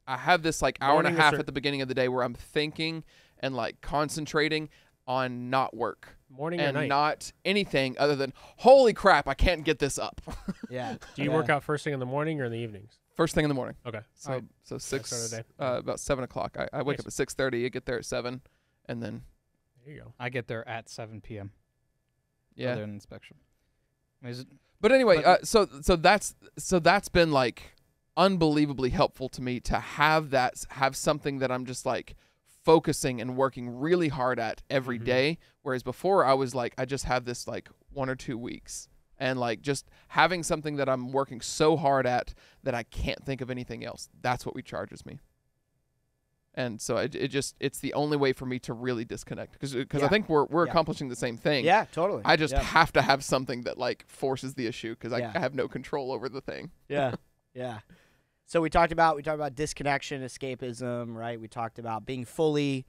I have this like hour and a half at the beginning of the day where I'm thinking and like concentrating on not work. Morning and or night. Not anything other than holy crap! I can't get this up. Yeah. Do you yeah. work out first thing in the morning or in the evenings? First thing in the morning. Okay. So right. so six, uh, about seven o'clock. I, I wake nice. up at six thirty. I get there at seven, and then There you go. I get there at seven p m Yeah. Other than inspection. Is it, but anyway, but uh, so so that's so that's been like unbelievably helpful to me to have that have something that I'm just like focusing and working really hard at every mm-hmm. day. Whereas before I was like, I just have this like one or two weeks. And like just having something that I'm working so hard at that I can't think of anything else. That's what recharges me. And so it, it just, it's the only way for me to really disconnect. Because yeah. I think we're we're yeah. accomplishing the same thing. Yeah, totally. I just yeah. have to have something that like forces the issue because yeah. I, I have no control over the thing. Yeah, yeah. So we talked about, we talked about disconnection, escapism, right? We talked about being fully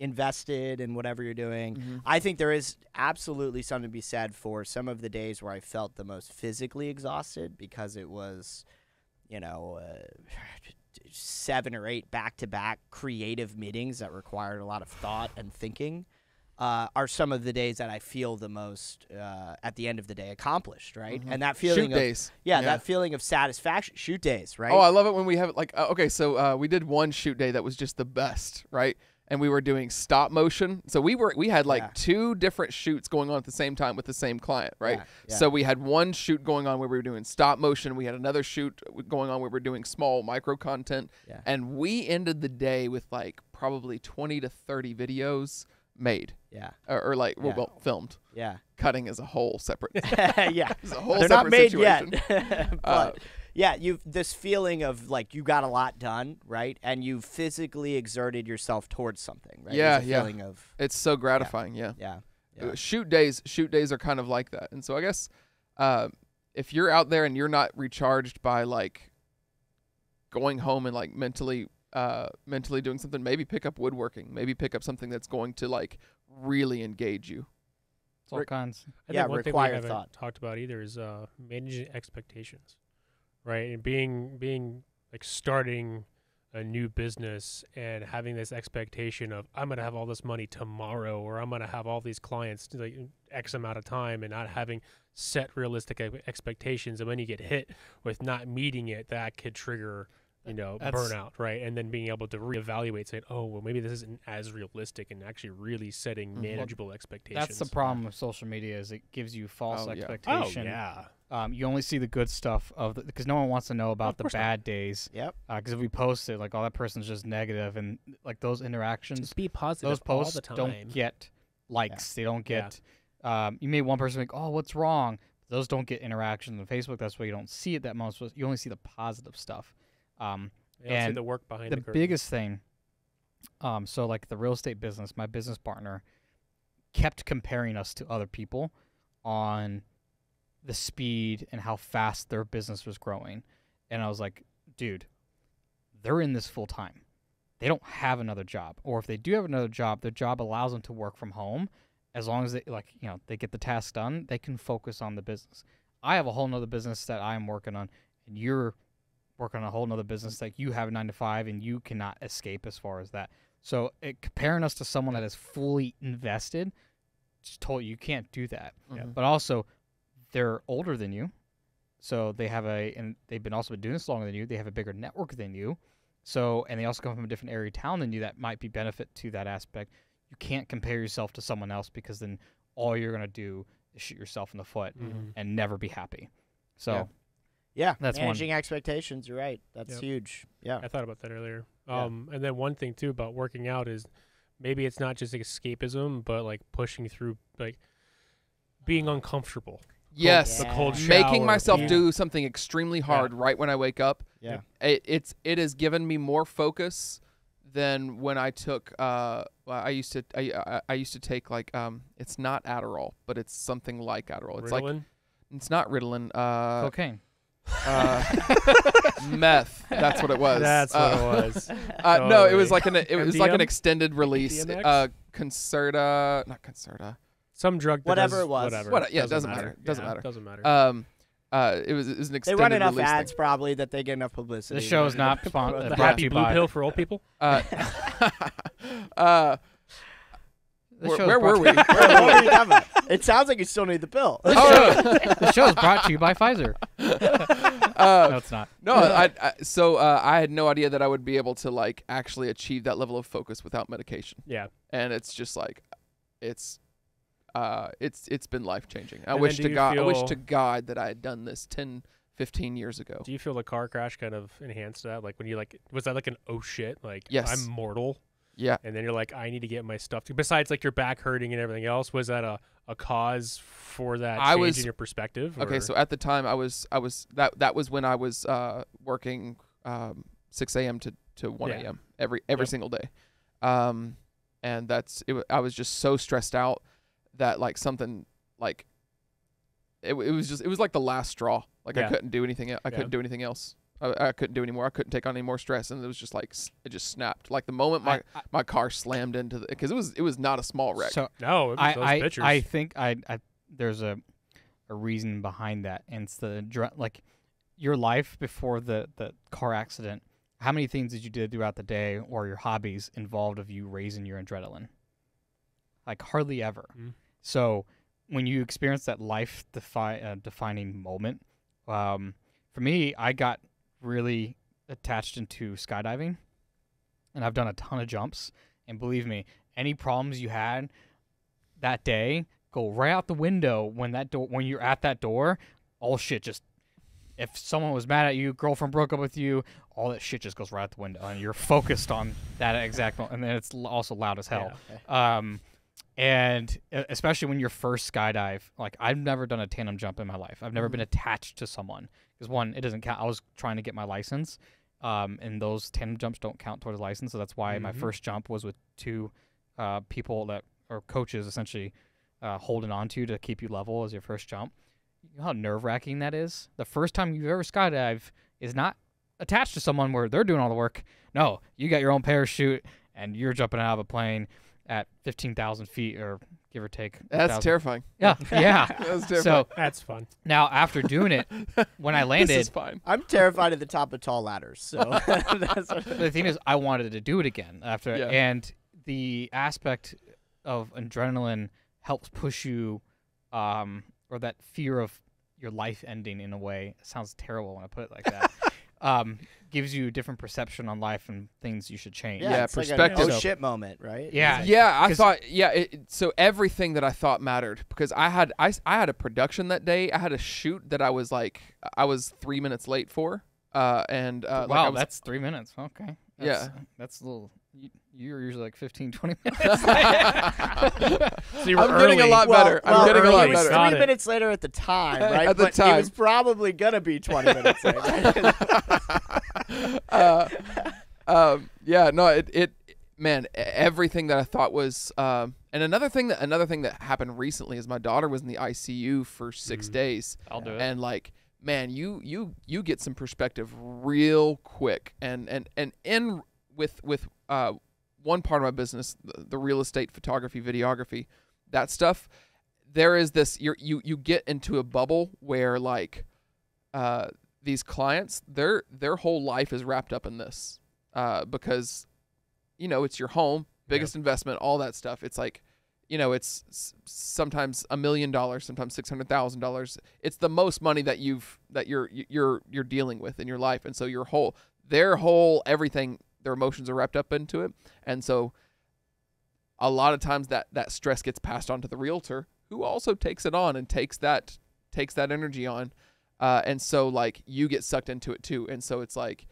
invested in whatever you're doing. Mm-hmm. I think there is absolutely something to be said for some of the days where I felt the most physically exhausted because it was, you know, uh, seven or eight back-to-back creative meetings that required a lot of thought and thinking uh, are some of the days that I feel the most, uh, at the end of the day, accomplished, right? Mm-hmm. And that feeling shoot of, days. Yeah, yeah, that feeling of satisfaction. Shoot days, right? Oh, I love it when we have, like, uh, okay, so uh, we did one shoot day that was just the best, right? And we were doing stop motion. So we were we had like yeah. two different shoots going on at the same time with the same client, right? Yeah, yeah. So we had one shoot going on where we were doing stop motion. We had another shoot going on where we were doing small micro content. Yeah. And we ended the day with like probably twenty to thirty videos made. Yeah. Or, or like, yeah. well, filmed. Yeah. Cutting is a whole separate yeah. It's a whole They're separate not made situation. Yet. But uh, yeah, you've this feeling of like you got a lot done, right? And you physically exerted yourself towards something, right? Yeah, yeah. Feeling of, it's so gratifying, yeah. Yeah. yeah. yeah. Shoot days, shoot days are kind of like that. And so I guess uh, if you're out there and you're not recharged by like going home and like mentally, uh, mentally doing something, maybe pick up woodworking, maybe pick up something that's going to like really engage you. It's all Re- kinds. I yeah, think one thing we haven't thought. talked about either is uh, managing expectations. Right, and being being like starting a new business and having this expectation of I'm gonna have all this money tomorrow, or I'm gonna have all these clients like X amount of time, and not having set realistic expectations, and when you get hit with not meeting it, that could trigger you know That's, burnout, right? And then being able to reevaluate, saying, oh well, maybe this isn't as realistic, and actually really setting manageable well, expectations. That's the problem with social media is it gives you false oh, expectations. Yeah. Oh yeah. Um, you only see the good stuff of the, because no one wants to know about the bad not. days. Yep. Because uh, if we post it, like, oh, that person's just negative, and like those interactions, just be positive. Those posts all the time. Don't get likes. Yeah. They don't get. Yeah. Um, you made one person like, oh, what's wrong? Those don't get interactions on Facebook. That's why you don't see it that much. You only see the positive stuff. Um, you and see the work behind the, the curtain. Biggest thing. Um, so like the real estate business, my business partner kept comparing us to other people on the speed and how fast their business was growing. And I was like, dude, they're in this full time. They don't have another job. Or if they do have another job, their job allows them to work from home. As long as they like, you know, they get the task done, they can focus on the business. I have a whole nother business that I'm working on, and you're working on a whole nother business that you have nine to five and you cannot escape as far as that. So it, comparing us to someone that is fully invested, just told you can't do that. Mm-hmm. But also, they're older than you, so they have a, and they've been also been doing this longer than you. They have a bigger network than you, so and they also come from a different area of town than you. That might be benefit to that aspect. You can't compare yourself to someone else because then all you're gonna do is shoot yourself in the foot mm-hmm. and never be happy. So, yeah, yeah. that's managing one. expectations. You're right. That's yep. huge. Yeah, I thought about that earlier. Um, yeah. And then one thing too about working out is maybe it's not just escapism, but like pushing through, like being uncomfortable. Yes, yeah. the cold shower, making myself yeah. do something extremely hard yeah. right when I wake up. Yeah, it, it's it has given me more focus than when I took. Uh, I used to I I used to take like um, it's not Adderall, but it's something like Adderall. It's Ritalin? like it's not Ritalin. Uh, Cocaine. Uh, meth. That's what it was. That's uh, what it was. Uh, totally. No, it was like an it was M D M? Like an extended release. Uh, Concerta, not Concerta. Some drug that whatever does, it was whatever. What, yeah, doesn't it doesn't matter. matter. Doesn't yeah, matter. Doesn't matter. Um, uh, it was it was an extended. They run enough ads thing. probably that they get enough publicity. The show is not sponsored. Happy blue pill for old people. Uh, uh, where, where were we? Where were we? It sounds like you still need the pill. Oh, the show is brought to you by Pfizer. Uh, no, it's not. No, I, I so uh, I had no idea that I would be able to like actually achieve that level of focus without medication. Yeah, and it's just like it's uh it's it's been life-changing. I and wish to God I wish to God that I had done this ten, fifteen years ago. Do you feel the car crash kind of enhanced that? Like when you like was that like an oh shit, like yes. I'm mortal? Yeah. And then you're like, I need to get my stuff to besides like your back hurting and everything else, was that a, a cause for that I change was, in your perspective? Or? Okay, so at the time I was I was that that was when I was uh working um six A M to, to one yeah. A M every every yep. single day. Um and that's it I was just so stressed out that like something like it, it was just it was like the last straw. Like yeah. I couldn't do anything I yeah. couldn't do anything else. I, I couldn't do anymore. I couldn't take on any more stress, and it was just like it just snapped. Like the moment my, I, I, my car slammed into the because it was it was not a small wreck. So no, it was I those I, pictures. I think I, I there's a a reason behind that, and it's the like your life before the the car accident. How many things did you do throughout the day or your hobbies involved of you raising your adrenaline? Like hardly ever. Mm. So when you experience that life defi uh, defining moment, um, for me, I got really attached into skydiving, and I've done a ton of jumps, and believe me, any problems you had that day go right out the window when that door when you're at that door. All shit just if someone was mad at you, girlfriend broke up with you, all that shit just goes right out the window, and you're focused on that exact moment. And then it's also loud as hell. Yeah, okay. um And especially when you're first skydive, like I've never done a tandem jump in my life. I've never mm-hmm. been attached to someone because one, it doesn't count. I was trying to get my license, um, and those tandem jumps don't count towards a license. So that's why mm-hmm. my first jump was with two uh, people that are coaches essentially uh, holding on to to keep you level as your first jump. You know how nerve wracking that is? The first time you've ever skydived is not attached to someone where they're doing all the work. No, you got your own parachute and you're jumping out of a plane at fifteen thousand feet or give or take. That's one, terrifying. Yeah. Yeah. That's terrifying. So that's fun. Now, after doing it, when I landed. This is fine. I'm terrified at the top of tall ladders. So that's what the thing is, I wanted to do it again after. Yeah. And the aspect of adrenaline helps push you, um, or that fear of your life ending in a way. It sounds terrible when I put it like that. Um, gives you a different perception on life and things you should change. Yeah, yeah it's perspective. Like a, oh shit moment, right? Yeah, like, yeah. I thought, yeah. It, so everything that I thought mattered because I had, I, I had a production that day. I had a shoot that I was like, I was three minutes late for. Uh, and uh, wow, like I was, that's three minutes. Okay. That's, yeah, that's a little. You're usually like fifteen, twenty minutes. So you were I'm early. Getting a lot well, better. Well, I'm getting early. A lot better. It was three minutes later at the time, right? At the but time. It was probably going to be twenty minutes later. uh, um, yeah, no, it, it, man, everything that I thought was, um, and another thing that, another thing that happened recently is my daughter was in the I C U for six mm. days. I'll do it. And like, man, you, you, you get some perspective real quick. And, and, and in, with, with, uh, one part of my business, the, the real estate, photography, videography, that stuff, there is this, you're, you you get into a bubble where like uh, these clients, their their whole life is wrapped up in this uh, because, you know, it's your home, biggest yep. investment, all that stuff. It's like, you know, it's sometimes a million dollars, sometimes six hundred thousand dollars. It's the most money that you've, that you're, you're, you're dealing with in your life. And so your whole, their whole, everything, their emotions are wrapped up into it. And so a lot of times that, that stress gets passed on to the realtor who also takes it on and takes that, takes that energy on. Uh, and so like you get sucked into it too. And so it's like,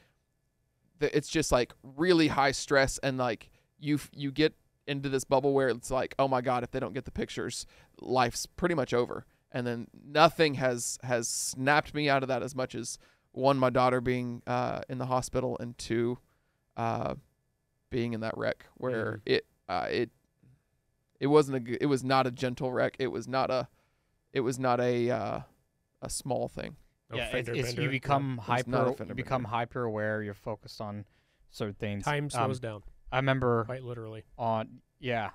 it's just like really high stress. And like you, you get into this bubble where it's like, oh my God, if they don't get the pictures, life's pretty much over. And then nothing has, has snapped me out of that as much as one, my daughter being uh, in the hospital, and two, Uh, being in that wreck where mm. it uh, it it wasn't a it was not a gentle wreck. It was not a it was not a uh, a small thing. No yeah, it's, it's, you become yeah. hyper you become bender. hyper aware. You're focused on certain things. Time slows um, down. I remember quite literally on yeah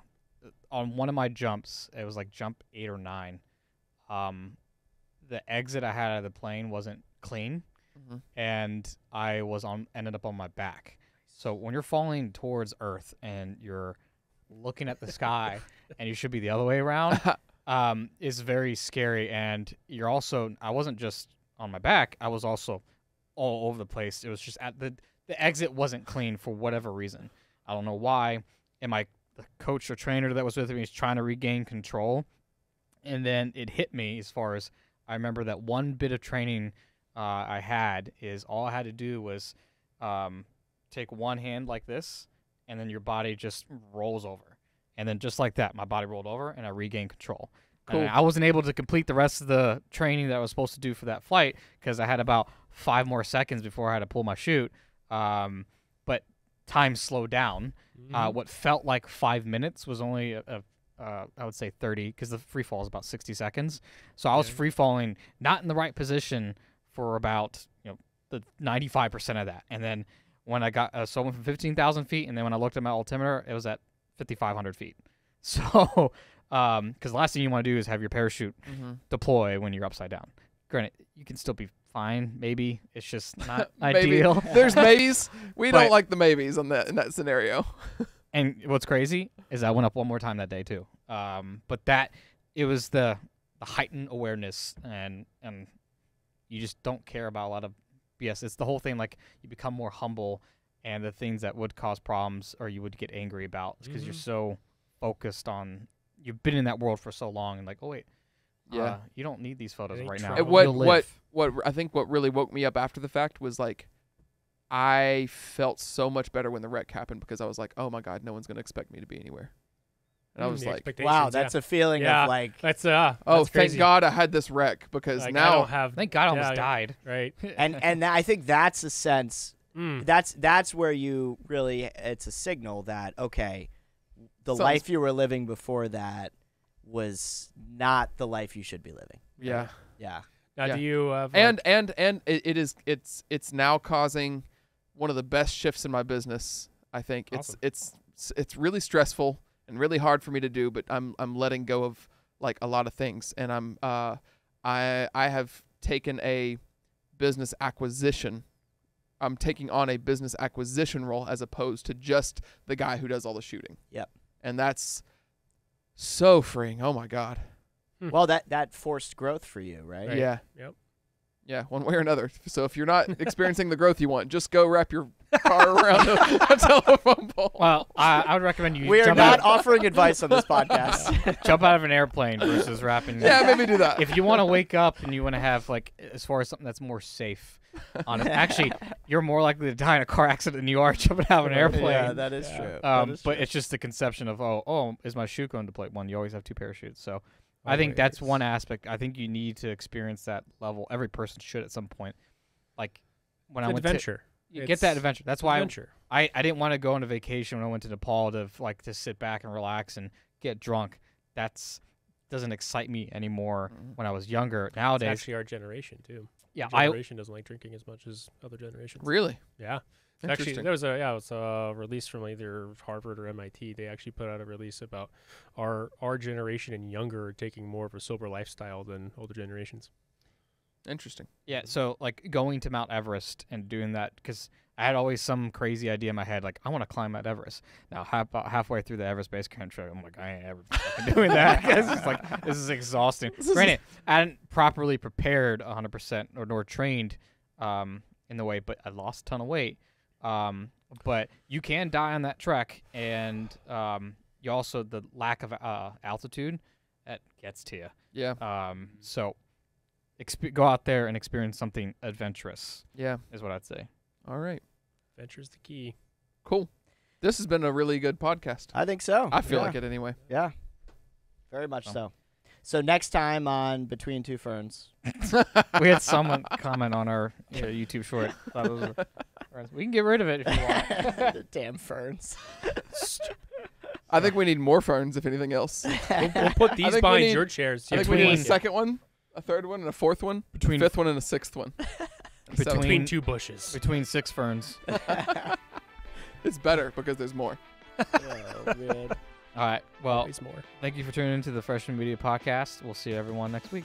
on one of my jumps. It was like jump eight or nine. Um, the exit I had out of the plane wasn't clean, mm-hmm. and I was on ended up on my back. So when you're falling towards Earth and you're looking at the sky and you should be the other way around, um, is very scary. And you're also, I wasn't just on my back. I was also all over the place. It was just at the, the exit wasn't clean for whatever reason. I don't know why. And my the coach or trainer that was with me was trying to regain control. And then it hit me as far as I remember that one bit of training uh, I had is all I had to do was um, take one hand like this, and then your body just rolls over. And then just like that, my body rolled over, and I regained control. Cool. And I wasn't able to complete the rest of the training that I was supposed to do for that flight because I had about five more seconds before I had to pull my chute. Um, but time slowed down. Mm-hmm. Uh, what felt like five minutes was only a, a Uh, I would say thirty, because the free fall is about sixty seconds. So I was free falling, not in the right position for about you know the ninety-five percent of that. And then when I got uh, so I went from fifteen thousand feet, and then when I looked at my altimeter, it was at fifty-five hundred feet. So, because um, the last thing you want to do is have your parachute mm-hmm. deploy when you're upside down. Granted, you can still be fine. Maybe it's just not ideal. There's maybes. We but, don't like the maybes on that in that scenario. And what's crazy is I went up one more time that day too. Um, but that it was the, the heightened awareness, and and you just don't care about a lot of B S. It's the whole thing, like you become more humble, and the things that would cause problems or you would get angry about because mm-hmm. you're so focused on you've been in that world for so long, and like oh wait, yeah, uh, you don't need these photos right now. And what what what I think what really woke me up after the fact was like, I felt so much better when the wreck happened because I was like, oh my God, no one's going to expect me to be anywhere. And mm, I was like, wow, that's yeah. a feeling yeah. of like, that's, uh, oh, that's thank crazy. God I had this wreck because like, now I don't have, thank God I almost yeah, died. Right. and and I think that's a sense, mm. that's, that's where you really, it's a signal that, okay, the so life you were living before that was not the life you should be living. Yeah. Yeah. Now yeah. do you, uh, and, and, and it, it is, it's, it's now causing one of the best shifts in my business, I think. Awesome. It's it's it's really stressful and really hard for me to do, but I'm I'm letting go of like a lot of things, and I'm uh I I have taken a business acquisition. I'm taking on a business acquisition role as opposed to just the guy who does all the shooting. Yep. And that's so freeing. Oh my God. Hmm. Well, that that forced growth for you, right? Right. Yeah. Yep. Yeah, one way or another. So if you're not experiencing the growth you want, just go wrap your car around a telephone pole. Well, I, I would recommend you. We are jump not out. offering advice on this podcast. Jump out of an airplane versus wrapping. Yeah, maybe do that. If you want to wake up and you want to have, like, as far as something that's more safe. On a, actually, you're more likely to die in a car accident than you are jumping out of an airplane. Yeah, that is yeah. true. Um, that is but true. It's just the conception of, oh, oh, is my shoe going to plate one? You always have two parachutes, so. I think that's one aspect. I think you need to experience that level. Every person should at some point. Like when it's I went adventure. To you get that adventure. That's why adventure. I, I didn't want to go on a vacation when I went to Nepal to like to sit back and relax and get drunk. That's doesn't excite me anymore mm-hmm. when I was younger. Nowadays, it's actually our generation too. Yeah, our generation I, doesn't like drinking as much as other generations. Really? Yeah. Actually, there was a yeah, it was a release from either Harvard or M I T. They actually put out a release about our our generation and younger are taking more of a sober lifestyle than older generations. Interesting. Yeah, so like going to Mount Everest and doing that, because I had always some crazy idea in my head, like I want to climb Mount Everest. Now, half, about halfway through the Everest Base Camp, I'm like, I ain't ever fucking doing that. It's just like this is exhausting. This Granted, is I hadn't properly prepared one hundred percent or nor trained um, in the way, but I lost a ton of weight. Um, but you can die on that trek, and um, you also the lack of uh, altitude that gets to you. Yeah. Um. So, exp go out there and experience something adventurous. Yeah, is what I'd say. All right, adventure's the key. Cool. This has been a really good podcast. I think so. I feel yeah. like it anyway. Yeah. Very much so. so. So next time on Between Two Ferns. We had someone comment on our uh, YouTube short. Thought it was a we can get rid of it if you want. The damn ferns. I think we need more ferns, if anything else. We'll, we'll put these behind need, your chairs. I think between, we need a second one, a third one, and a fourth one, between a fifth one, and a sixth one. Between, between two bushes. Between six ferns. It's better because there's more. Oh, man. All right. Well, more. Thank you for tuning into the Freshman Media Podcast. We'll see everyone next week.